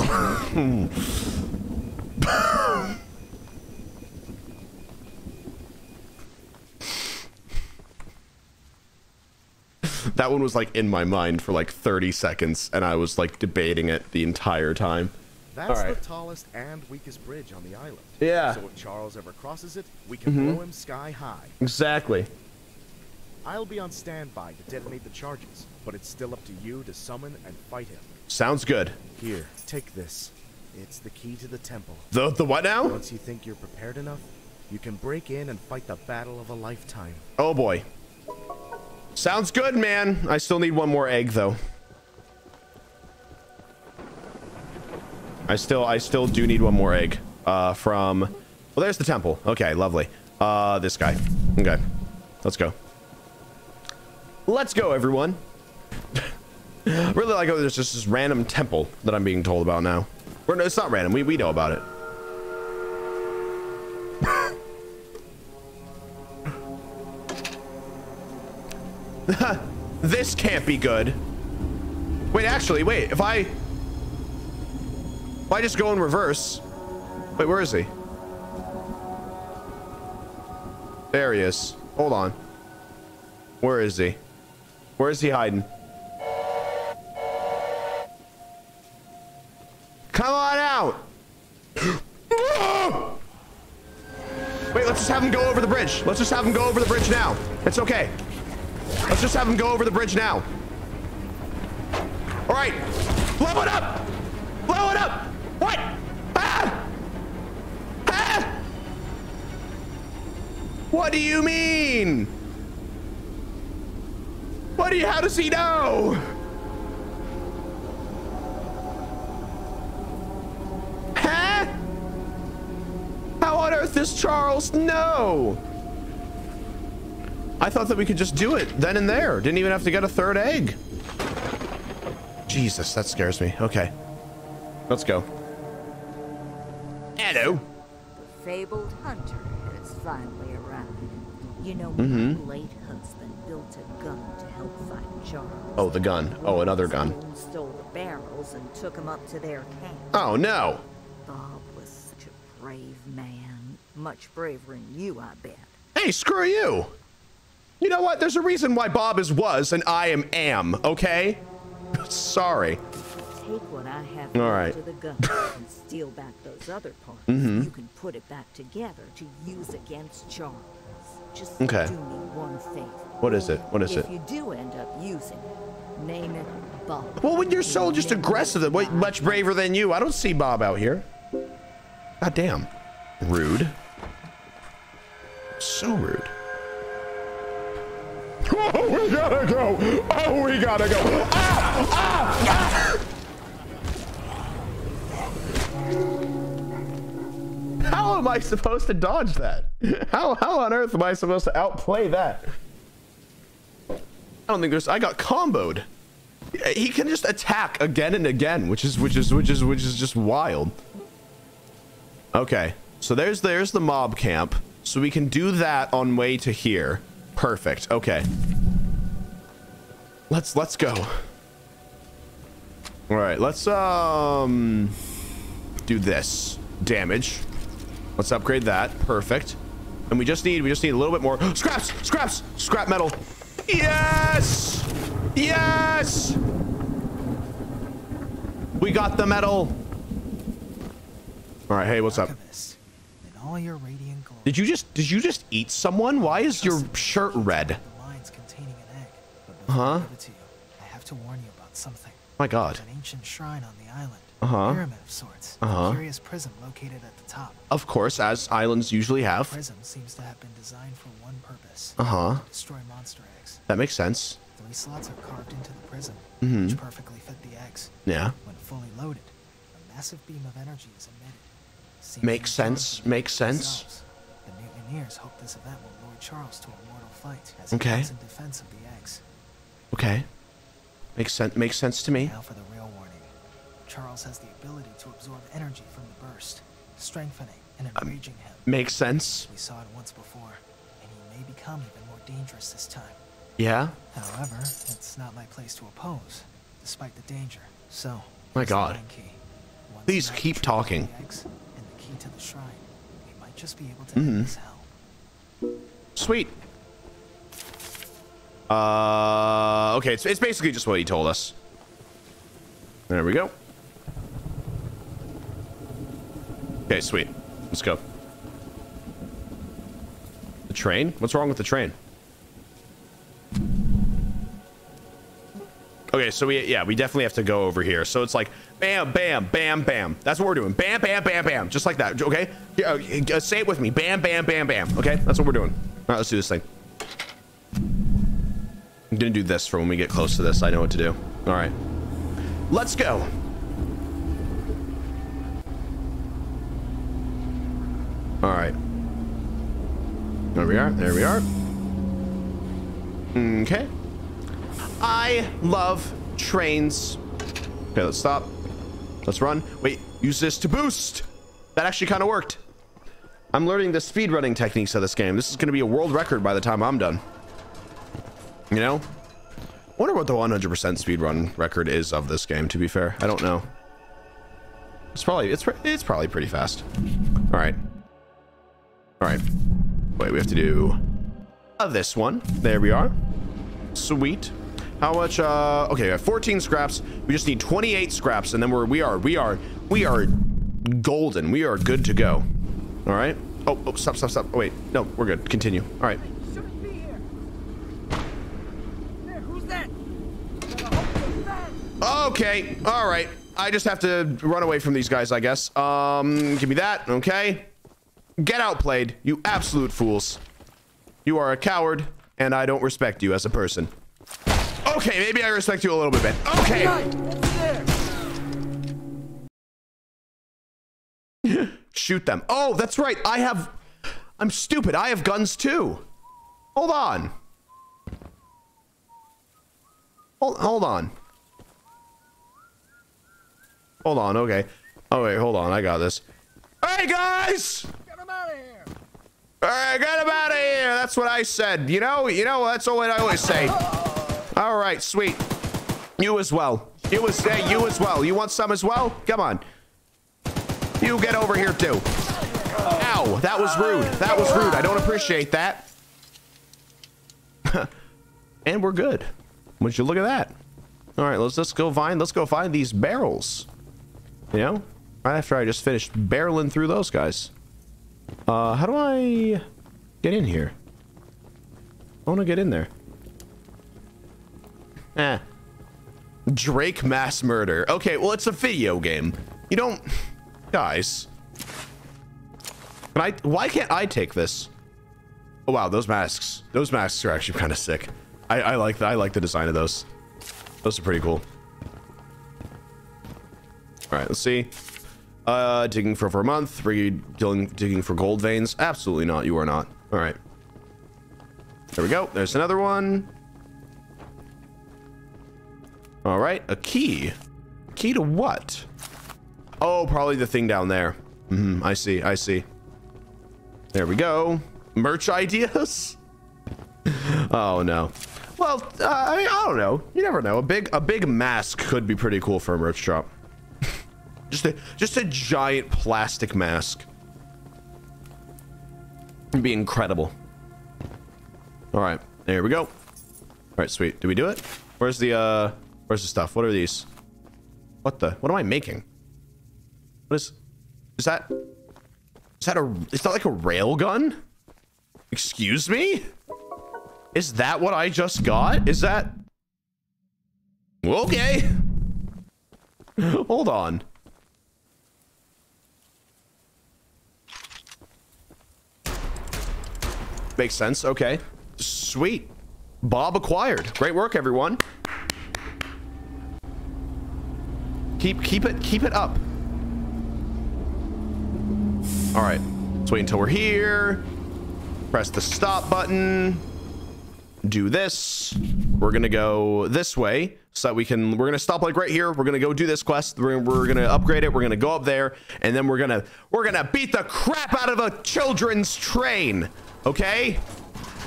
That one was like in my mind for like 30 seconds, and I was like debating it the entire time. That's the tallest and weakest bridge on the island. Yeah. So if Charles ever crosses it, we can blow him sky high. Exactly. I'll be on standby to detonate the charges, but it's still up to you to summon and fight him. Sounds good. Here, take this. It's the key to the temple. The what now? Once you think you're prepared enough, you can break in and fight the battle of a lifetime. Oh boy. Sounds good, man. I still need one more egg though. I still do need one more egg. Well, there's the temple. Okay, lovely. This guy. Okay. Let's go. Let's go, everyone. Really like how there's just this random temple that I'm being told about now. Or no, it's not random. We know about it. This can't be good. Wait, actually, wait. If I just go in reverse. Wait, where is he? There he is. Hold on. Where is he? Where is he hiding? Come on out! Wait, let's just have him go over the bridge. Let's just have him go over the bridge now. It's okay. Let's just have him go over the bridge now. All right. Blow it up! Blow it up! What? Ah! Ah! What do you mean? What do you, how does he know? How on earth does Charles know? I thought that we could just do it then and there. Didn't even have to get a third egg. Jesus, that scares me. Okay. Let's go. Hello. The fabled hunter has finally arrived. You know, my late husband built a gun to help fight Charles. Oh, the gun. Oh, another gun. Stole the barrels and took him up to their camp. Oh, no. Bob was such a brave man. Much braver than you, I bet. Hey, screw you. You know what? There's a reason why Bob is was and I am, okay? Sorry. Take what I have to the gun and steal back those other parts. You can put it back together to use against Charles. Just do me one thing. What is it? What is it? If you do end up using it, name it Bob. Well, when you're so just aggressive, much braver than you. I don't see Bob out here. God damn. Rude. So rude. Oh, we gotta go. Oh, we gotta go. Ah! Ah! Ah! How am I supposed to dodge that? How on earth am I supposed to outplay that? I don't think there's. I got comboed. He can just attack again and again, which is just wild. Okay, so there's the mob camp. So we can do that on way to here. Perfect. Okay. Let's go. All right. Let's do this damage. Let's upgrade that. Perfect. And we just need a little bit more scraps, scrap metal. Yes, yes. We got the metal. All right. Hey, what's up? All your radiant glory. Did you just eat someone? Why is your shirt red? Huh? I have to warn you about something. My God. An ancient shrine on the island. A pyramid of sorts. A curious prism located at the top. Of course, as islands usually have. The prism seems to have been designed for one purpose. Destroy monster eggs. That makes sense. 3 slots are carved into the prism, which perfectly fit the eggs. Yeah. When fully loaded, a massive beam of energy is emitted. Makes sense. Makes sense. The Newtoneers hope this event will lure Charles to a mortal fight as he comes in defense of the eggs. Okay. Makes sense to me. Now for the real warning. Charles has the ability to absorb energy from the burst, strengthening and enraging him. Makes sense. We saw it once before, and he may become even more dangerous this time. Yeah. However, it's not my place to oppose, despite the danger. So, my God. Please keep talking. And the key to the shrine. We might just be able to end this hell. Sweet. Okay, it's basically just what he told us. There we go. Okay, sweet. Let's go. The train? What's wrong with the train? Okay, so we definitely have to go over here. So it's like bam, bam, bam, bam. That's what we're doing. Bam, bam, bam, bam. Just like that. Okay? Yeah, say it with me. Bam, bam, bam, bam. Okay? That's what we're doing. All right, let's do this thing. I'm gonna do this for when we get close to this. I know what to do. All right, let's go. All right, there we are. There we are. Okay. I love trains. Okay, let's stop. Let's run. Wait, use this to boost. That actually kind of worked. I'm learning the speed running techniques of this game. This is gonna be a world record by the time I'm done. You know, I wonder what the 100% speedrun record is of this game, to be fair. I don't know. It's probably pretty fast. All right. All right. Wait, we have to do this one. There we are. Sweet. How much? Okay, we have 14 scraps. We just need 28 scraps, and then we are golden. We are good to go. All right. Oh, stop. Oh, wait. No, we're good. Continue. All right. Okay, all right. I just have to run away from these guys, I guess. Give me that, okay. Get outplayed, you absolute fools. You are a coward, and I don't respect you as a person. Okay, maybe I respect you a little bit, Ben. Okay. Shoot them. Oh, that's right. I'm stupid. I have guns too. Hold on. Hold on, okay. Oh, wait, hold on. I got this. All right, guys! Get him out of here! All right, get him out of here! That's what I said. You know, that's what I always say. All right, sweet. You as well. You as well. You want some as well? Come on. You get over here, too. Ow, that was rude. That was rude. I don't appreciate that. And we're good. Would you look at that? All right, let's go find these barrels. You know, right after I just finished barreling through those guys. How do I get in here? I want to get in there. Drake mass murder. Okay, well, it's a video game. You don't... Guys. Why can't I take this? Oh, wow, those masks. Those masks are actually kind of sick. I like the design of those. Those are pretty cool. All right, let's see. Digging for a month. Were you digging for gold veins? Absolutely not. You are not. All right. There we go. There's another one. All right. A key. Key to what? Oh, probably the thing down there. Mm-hmm, I see. I see. There we go. Merch ideas? Oh, no. Well, I don't know. You never know. A big mask could be pretty cool for a merch drop. just a giant plastic mask. It'd be incredible. All right, there we go. All right, sweet. Did we do it? Where's the stuff? What are these? What am I making? Is that it's not like a rail gun? Excuse me? Is that what I just got? Is that... Okay. Hold on. Makes sense. Okay. Sweet. Bob acquired. Great work, everyone. Keep it up. All right. Let's wait until we're here. Press the stop button. Do this. We're gonna go this way. so that we can, we're going to stop like right here. We're going to go do this quest. We're going to upgrade it. We're going to go up there, and then we're going to beat the crap out of a children's train. Okay,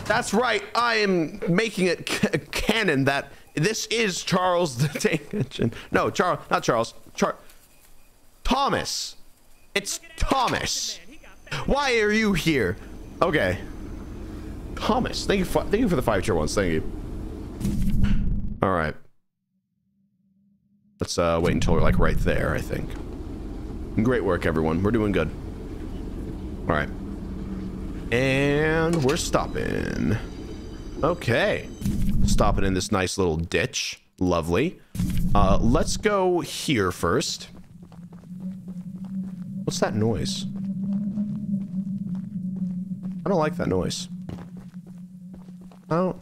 that's right. I am making it canon that this is Charles the Tank Engine. No, Charles, not Charles. Thomas. It's Thomas. Why are you here? Okay. Thomas, thank you for the 5 tier ones. Thank you. All right. Let's wait until we're like right there, I think. Great work, everyone. We're doing good. All right. And we're stopping. Okay. Stopping in this nice little ditch. Lovely. Let's go here first. What's that noise? I don't like that noise. I don't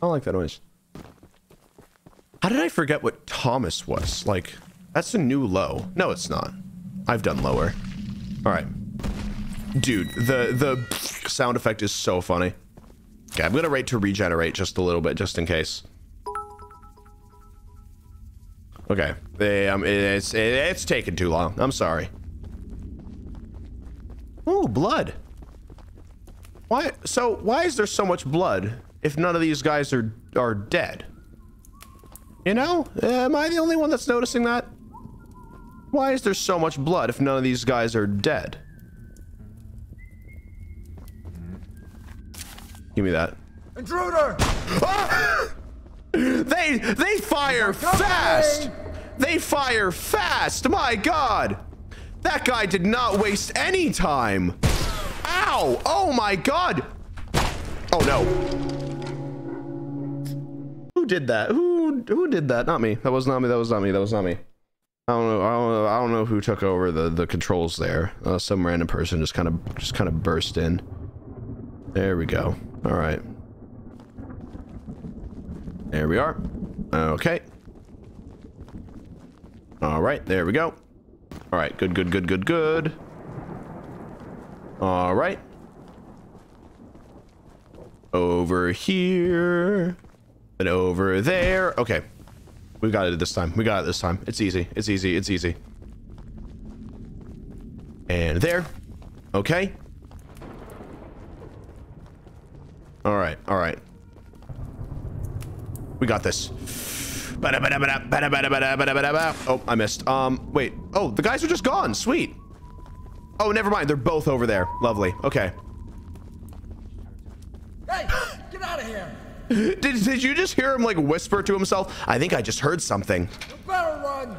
like that noise. How did I forget what Thomas was? Like, that's a new low. No, it's not. I've done lower. All right. Dude, the sound effect is so funny. Okay, I'm gonna wait to regenerate just a little bit, just in case. Okay, it's taking too long. I'm sorry. Oh, blood. Why? So why is there so much blood if none of these guys are dead? You know, am I the only one that's noticing that? Why is there so much blood if none of these guys are dead? Give me that. Intruder! Ah! They fire fast! They fire fast! My God! That guy did not waste any time. Ow! Oh my God! Oh no! Who did that? Who did that? Not me. That was not me. That was not me. That was not me. I don't know. I don't know who took over the controls there. Some random person just kind of burst in. There we go. All right. There we are. Okay. All right. There we go. All right. Good, good, good, good, good. All right. Over here and over there. Okay. We got it this time. We got it this time. It's easy. It's easy. It's easy. And there. Okay. All right. All right. We got this. Oh, I missed. Wait. Oh, the guys are just gone. Sweet. Oh, never mind. They're both over there. Lovely. Okay. Hey, get out of here. Did you just hear him like whisper to himself? I think I just heard something. You better run.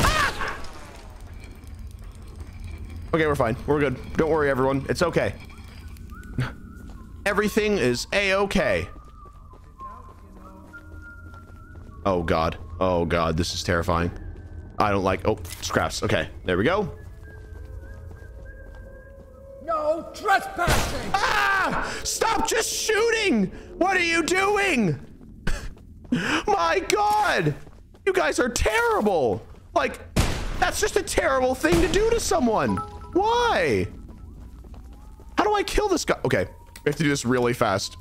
Ah! Okay, we're fine. We're good. Don't worry, everyone. It's okay. Everything is a-okay. Oh God. Oh God. This is terrifying. I don't like. Oh, scraps. Okay. There we go. No trespassing! Ah! Stop just shooting! What are you doing? My God! You guys are terrible! Like, that's just a terrible thing to do to someone. Why? How do I kill this guy? Okay. We have to do this really fast.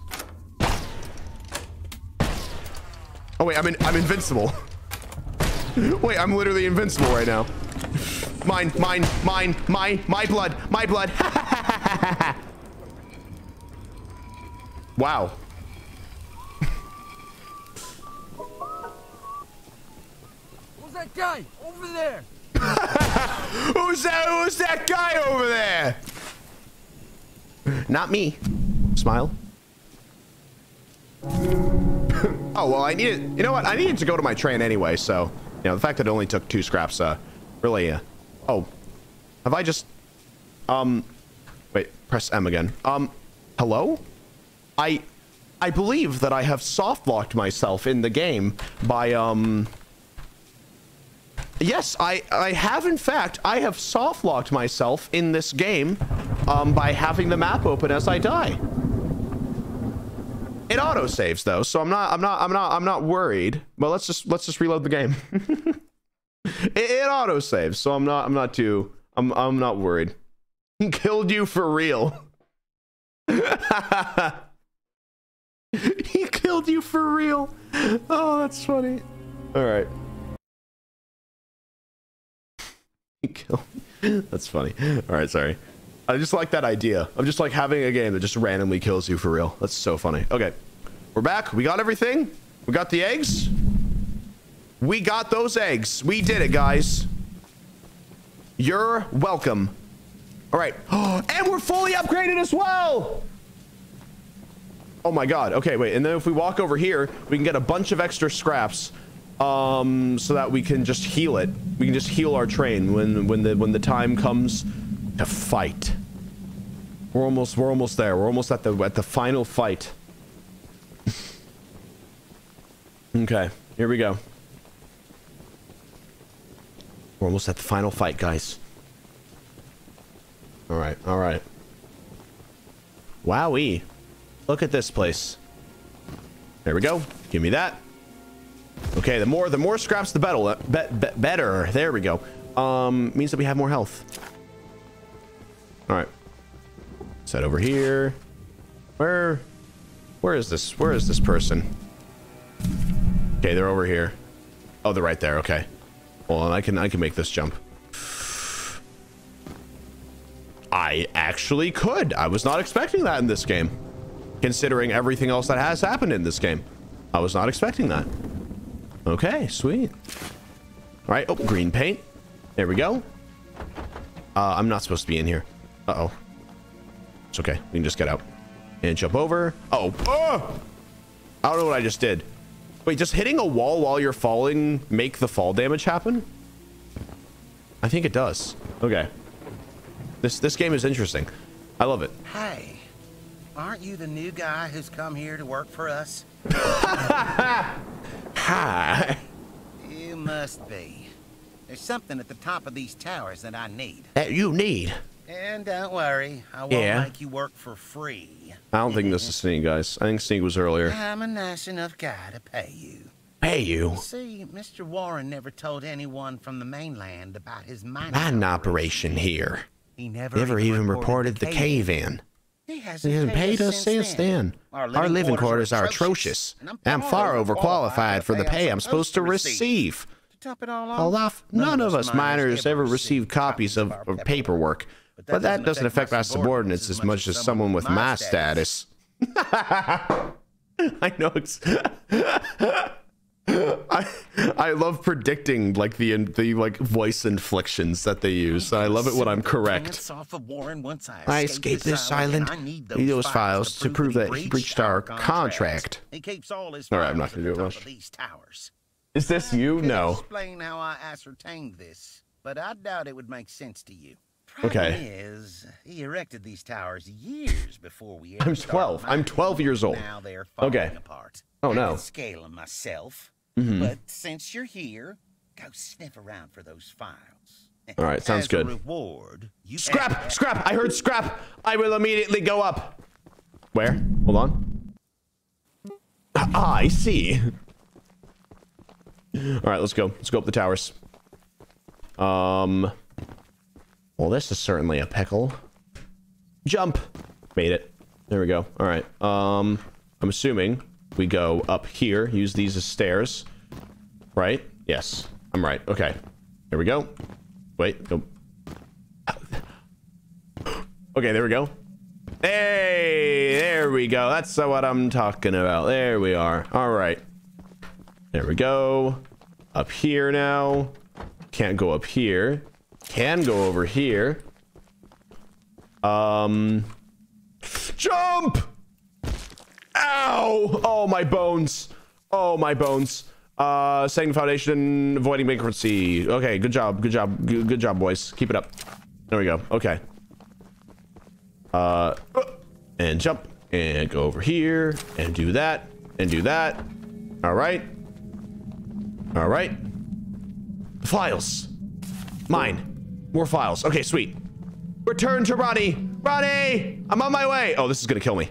Oh wait, I'm invincible. Wait, I'm literally invincible right now. My blood, my blood. Wow. Who's that guy over there? Who's that guy over there? Not me. Smile. Oh, well, I needed, you know what? I needed to go to my train anyway, so, you know, the fact that it only took 2 scraps, really, oh, have I just, wait, press M again. Hello? I believe that I have soft-locked myself in the game by, yes, I have, in fact, I have soft-locked myself in this game, by having the map open as I die. It auto saves though, so I'm not worried. But let's just reload the game. it auto saves, so I'm not worried. Killed you for real. He killed you for real. Oh, that's funny. Alright. Kill me. That's funny. Alright, sorry. I just like that idea of just like having a game that just randomly kills you for real. That's so funny. Okay. We're back. We got everything. We got the eggs. We got those eggs. We did it, guys. You're welcome. All right. And we're fully upgraded as well. Oh my God. Okay, wait. And then if we walk over here, we can get a bunch of extra scraps. So that we can just heal it. We can just heal our train when the time comes to fight. We're almost there. We're almost at the final fight. Okay, here we go. We're almost at the final fight, guys. All right, all right. Wowee. Look at this place. There we go. Give me that. Okay, the more scraps, the better. Better. There we go. Means that we have more health. All right. Set over here. Where is this? Where is this person? Okay, they're over here. Oh, they're right there. Okay. Hold on, I can make this jump. I actually could. I was not expecting that in this game. Considering everything else that has happened in this game. I was not expecting that. Okay, sweet. All right. Oh, green paint. There we go. I'm not supposed to be in here. Uh-oh. It's okay. We can just get out. And jump over. Uh-oh. Oh! I don't know what I just did. Wait, just hitting a wall while you're falling make the fall damage happen? I think it does. Okay. This game is interesting. I love it. Hey, aren't you the new guy who's come here to work for us? Hi. You must be. There's something at the top of these towers that I need. That you need? And don't worry, I won't make you work for free. I don't think this is Sneak, guys. I think Sneak was earlier. I'm a nice enough guy to pay you. Pay you? See, Mr. Warren never told anyone from the mainland about his mining operation here. He never even reported the cave-in. He hasn't paid us since then. Our living quarters are atrocious. I'm far overqualified for the pay I'm supposed to receive. To top it all off, none of us miners ever received copies of paperwork. But that doesn't affect my subordinates as much as someone with my status. I know it's... I love predicting like the voice inflections that they use. I love it when I'm correct. I escaped this island. I need those files to prove that he breached our contract. All right, I'm not going to do it much. Is this you? No. Explain how I ascertained this, but I doubt it would make sense to you. Okay. Is, he erected these towers years before we ever I'm 12 years old. Now they're falling apart. Oh no. I can scale them myself. Mm-hmm. But since you're here, go sniff around for those files. All right, sounds good. Reward, scrap, scrap. I heard scrap. I will immediately go up. Where? Hold on. Ah, I see. All right, let's go. Let's go up the towers. Well, this is certainly a pickle. Jump! Made it. There we go. All right. I'm assuming we go up here. Use these as stairs. Right? Yes. I'm right. Okay. Here we go. Wait. Nope. Okay, there we go. Hey! There we go. That's what I'm talking about. There we are. All right. There we go. Up here now. Can't go up here. Can go over here. Jump! Ow! Oh, my bones. Oh, my bones. Setting foundation, avoiding bankruptcy. Okay, good job. Good job. Good job, boys. Keep it up. There we go. Okay. And jump. And go over here. And do that. And do that. All right. All right. The files. Mine. More files. Okay, sweet. Return to Ronnie. Ronnie! I'm on my way. Oh, this is gonna kill me.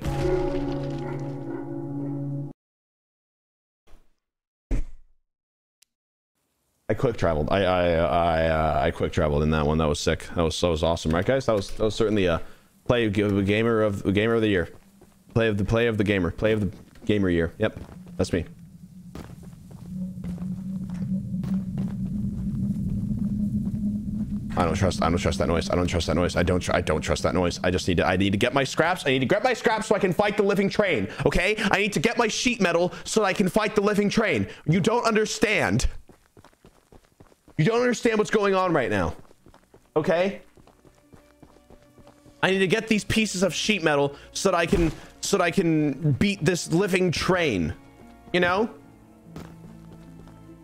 I quick traveled. I quick traveled in that one. That was sick. That was awesome, right, guys? That was certainly a play of the gamer of the year. Play of the gamer year. Yep, that's me. I don't trust that noise. I don't trust that noise. I need to get my scraps. I need to grab my scraps so I can fight the living train. Okay? I need to get my sheet metal so that I can fight the living train. You don't understand. You don't understand what's going on right now. Okay? I need to get these pieces of sheet metal so that I can beat this living train. You know?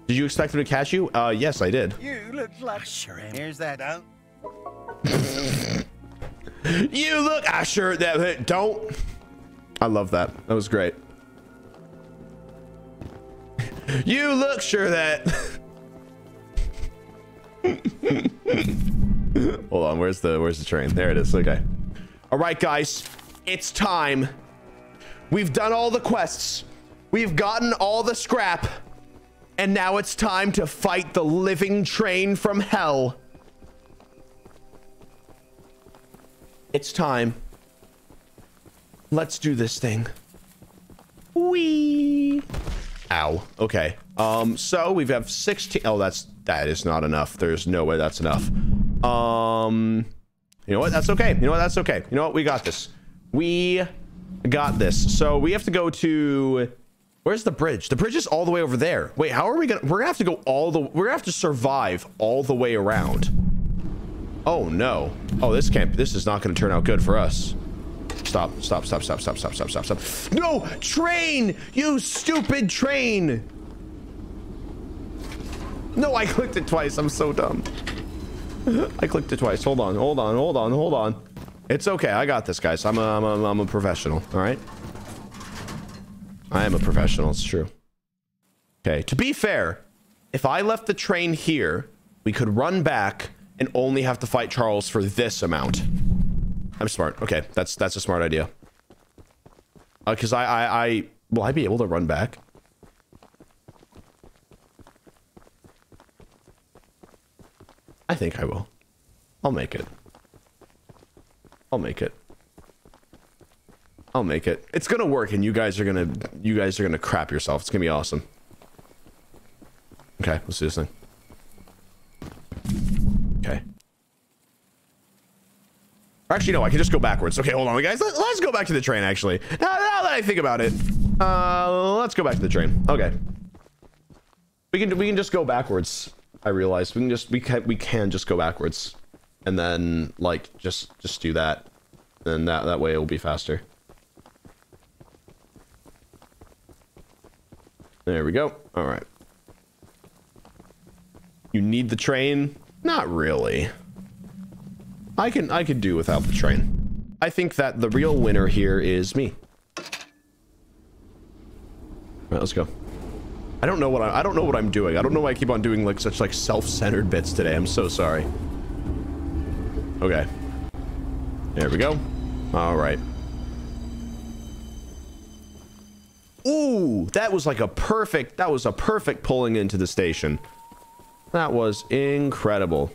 Did you expect him to catch you? Yes, I did. You look like Asher. Here's that. Don't. You look Asher. That don't. I love that. That was great. You look sure that. Hold on. Where's the train? There it is. Okay. All right, guys. It's time. We've done all the quests. We've gotten all the scrap. And now it's time to fight the living train from hell. It's time. Let's do this thing. Whee! Ow. Okay. So we have 16. Oh, that is not enough. There's no way that's enough. You know what? That's okay. You know what? That's okay. You know what? We got this. We got this. So we have to go to... Where's the bridge? The bridge is all the way over there. Wait, how are we gonna... We're gonna have to go all the... We're gonna have to survive all the way around. Oh, no. Oh, this can't... This is not gonna turn out good for us. Stop. No! Train! You stupid train! No, I clicked it twice. I'm so dumb. I clicked it twice. Hold on. It's okay. I got this, guys. I'm a professional. All right? I am a professional, it's true. Okay, to be fair, if I left the train here, we could run back and only have to fight Charles for this amount. I'm smart. Okay, that's a smart idea. Because I will I be able to run back? I think I will. I'll make it. It's gonna work, and you guys are gonna crap yourself. It's gonna be awesome. Okay, let's do this thing. Okay. Actually, no, I can just go backwards. Okay, hold on, guys. Let's go back to the train. Actually, now that I think about it, let's go back to the train. Okay. We can just go backwards. I realized we can just go backwards, and then like just do that, and that way it will be faster. There we go. All right. You need the train? Not really. I could do without the train. I think that the real winner here is me. All right, let's go. I don't know what I'm doing. I don't know why I keep on doing like such like self-centered bits today. I'm so sorry. Okay. There we go. All right. Ooh, that was like a perfect, that was a perfect pulling into the station. That was incredible.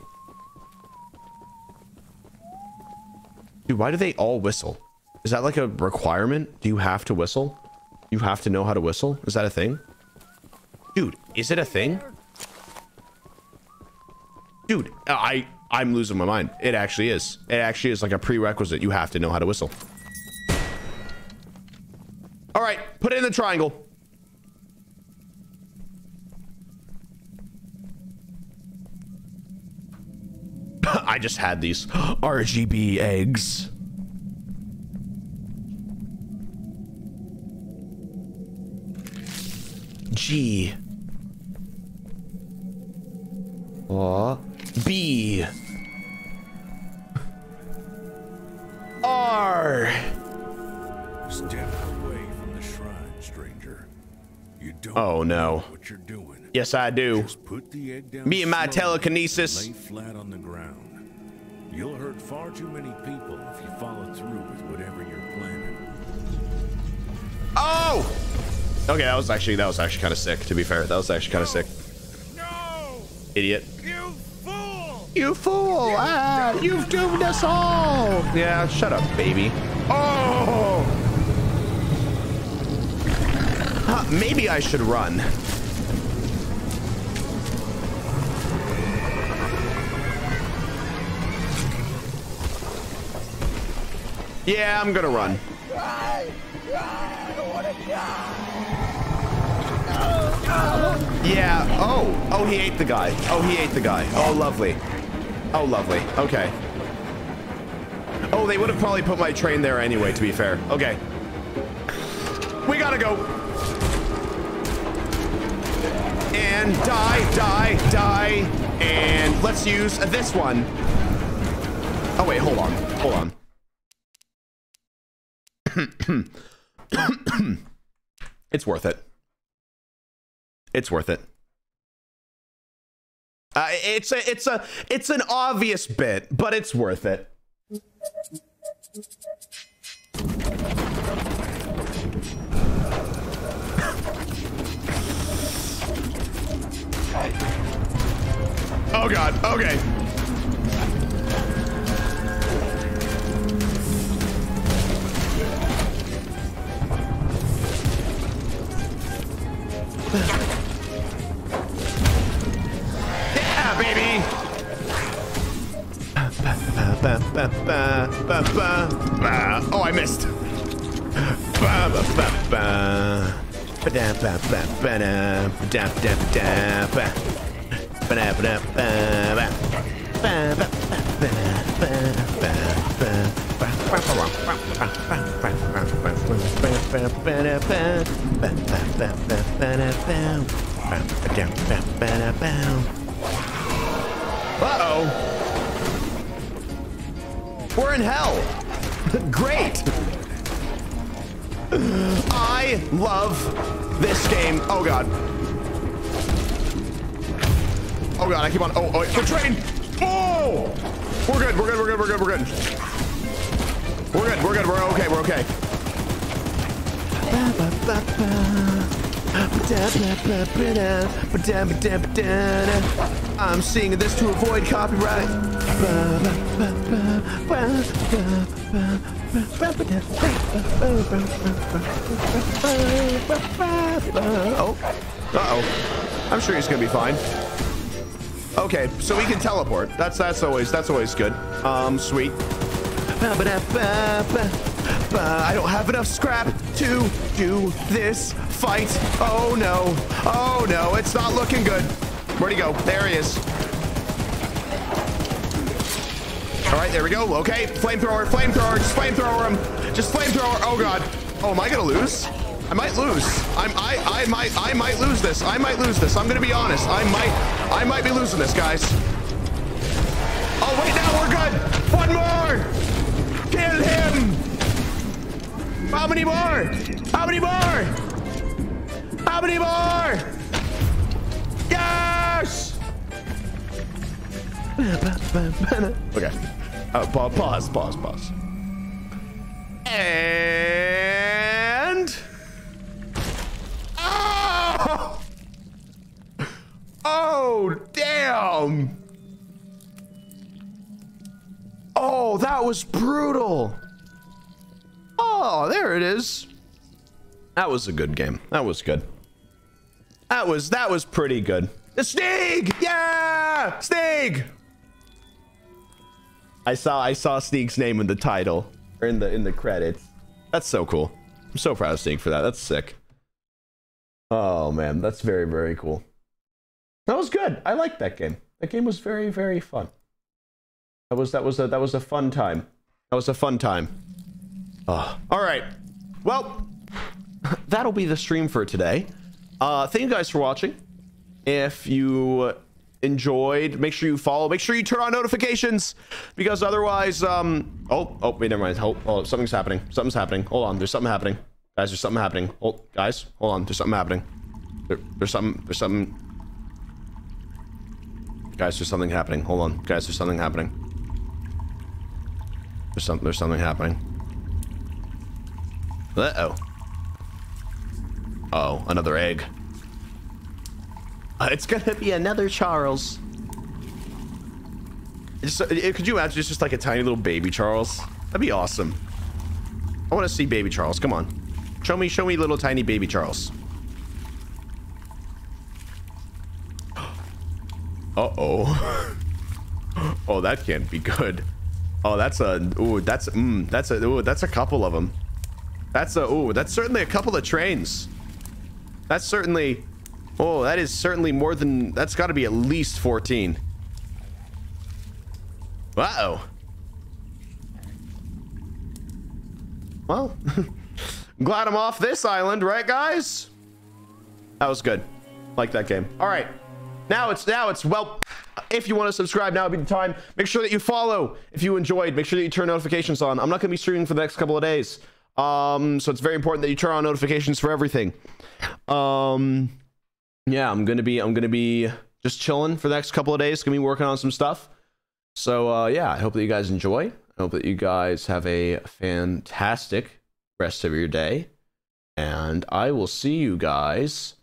Dude, why do they all whistle? Is that like a requirement? Do you have to whistle? You have to know how to whistle? Is that a thing? Dude, is it a thing? Dude, I'm losing my mind. It actually is. It actually is like a prerequisite. You have to know how to whistle. All right, put it in the triangle. I just had these RGB eggs. G. Aw. B. R. Step away. You don't know what you're doing. Yes, I do. Just put the egg down. Me and my telekinesis. Lay flat on the ground. You'll hurt far too many people if you follow through with whatever you're planning. Oh! Okay, that was actually kind of sick, to be fair. That was actually kind of sick. No! Idiot. You fool! You fool! Ah, you've doomed us all! Yeah, shut up, baby. Oh! Huh, maybe I should run. Yeah, I'm gonna run. Yeah. Oh. Oh, he ate the guy. Oh, he ate the guy. Oh, lovely. Oh, lovely. Okay. Oh, they would have probably put my train there anyway, to be fair. Okay. We gotta go. And die, die, die. And let's use this one. Oh, wait. Hold on. Hold on. It's worth it. It's worth it. It's an obvious bit, but it's worth it. Oh God. Okay. Yeah, baby. Oh, I missed. Uh-oh. We're in hell. Great. I love this game. Oh, God. Oh, God, I keep on. Oh, oh, the train. Oh, we're good. We're good. We're good. We're good. We're good. We're good. We're good. We're okay. We're okay. I'm singing this to avoid copyright. Oh, uh-oh. I'm sure he's gonna be fine. Okay, so we can teleport. That's always good. Sweet. I don't have enough scrap to do this fight. Oh no. Oh no, it's not looking good. Where'd he go? There he is. All right, there we go. Okay, flamethrower, flamethrower, just flamethrower him. Just flamethrower. Oh God. Oh, am I gonna lose? I might lose. I might lose this. I might lose this. I'm gonna be honest. I might be losing this, guys. Oh wait, now we're good. One more. Kill him. How many more? How many more? How many more? Yes. Okay. Pause. Pause. Pause. And. Oh, damn. Oh, that was brutal. Oh, there it is. That was a good game. That was good. That was pretty good. Sneeg! Yeah! Sneeg! I saw Sneeg's name in the title or in the credits. That's so cool. I'm so proud of Sneeg for that. That's sick. Oh man, that's very, very cool. That was good. I liked that game. That game was very, very fun. That was a fun time. That was a fun time. Oh. All right. Well, that'll be the stream for today. Thank you guys for watching. If you enjoyed, make sure you follow. Make sure you turn on notifications because otherwise, Oh, wait, never mind. Oh, something's happening. Something's happening. Hold on. There's something happening, guys. There's something happening. Hold on. There's something happening. There's something. Guys, there's something happening. Hold on. Guys, there's something happening. There's something happening. Uh-oh. Uh-oh, another egg. It's gonna be another Charles. Could you imagine it's just like a tiny little baby Charles? That'd be awesome. I want to see baby Charles. Come on. Show me little tiny baby Charles. Uh-oh. Oh, that can't be good. Oh, that's a that's a couple of them. That's a that's certainly a couple of trains. That's certainly that is certainly more than that's got to be at least 14. Uh-oh. Well, glad I'm off this island, right, guys? That was good. Like that game. All right. Now it's well, if you want to subscribe, now would be the time. Make sure that you follow if you enjoyed. Make sure that you turn notifications on. I'm not going to be streaming for the next couple of days. So it's very important that you turn on notifications for everything. Yeah, I'm going to be just chilling for the next couple of days. Going to be working on some stuff. So yeah, I hope that you guys enjoy. I hope that you guys have a fantastic rest of your day, and I will see you guys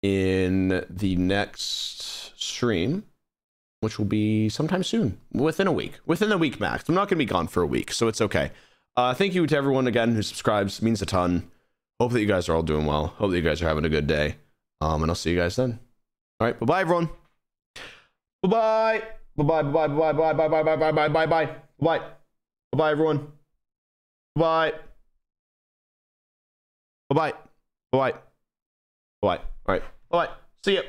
in the next stream, which will be sometime soon, within a week max. I'm not going to be gone for a week, so it's okay. Thank you to everyone again who subscribes. It means a ton. Hope that you guys are all doing well. Hope that you guys are having a good day, and I'll see you guys then. All right, bye-bye, everyone. Bye-bye. Bye-bye, bye-bye, bye-bye, bye-bye, bye-bye, bye-bye, bye-bye. Bye. Bye-bye, everyone. Bye. Bye-bye. Bye-bye. Bye-bye. All right. Bye-bye. See ya.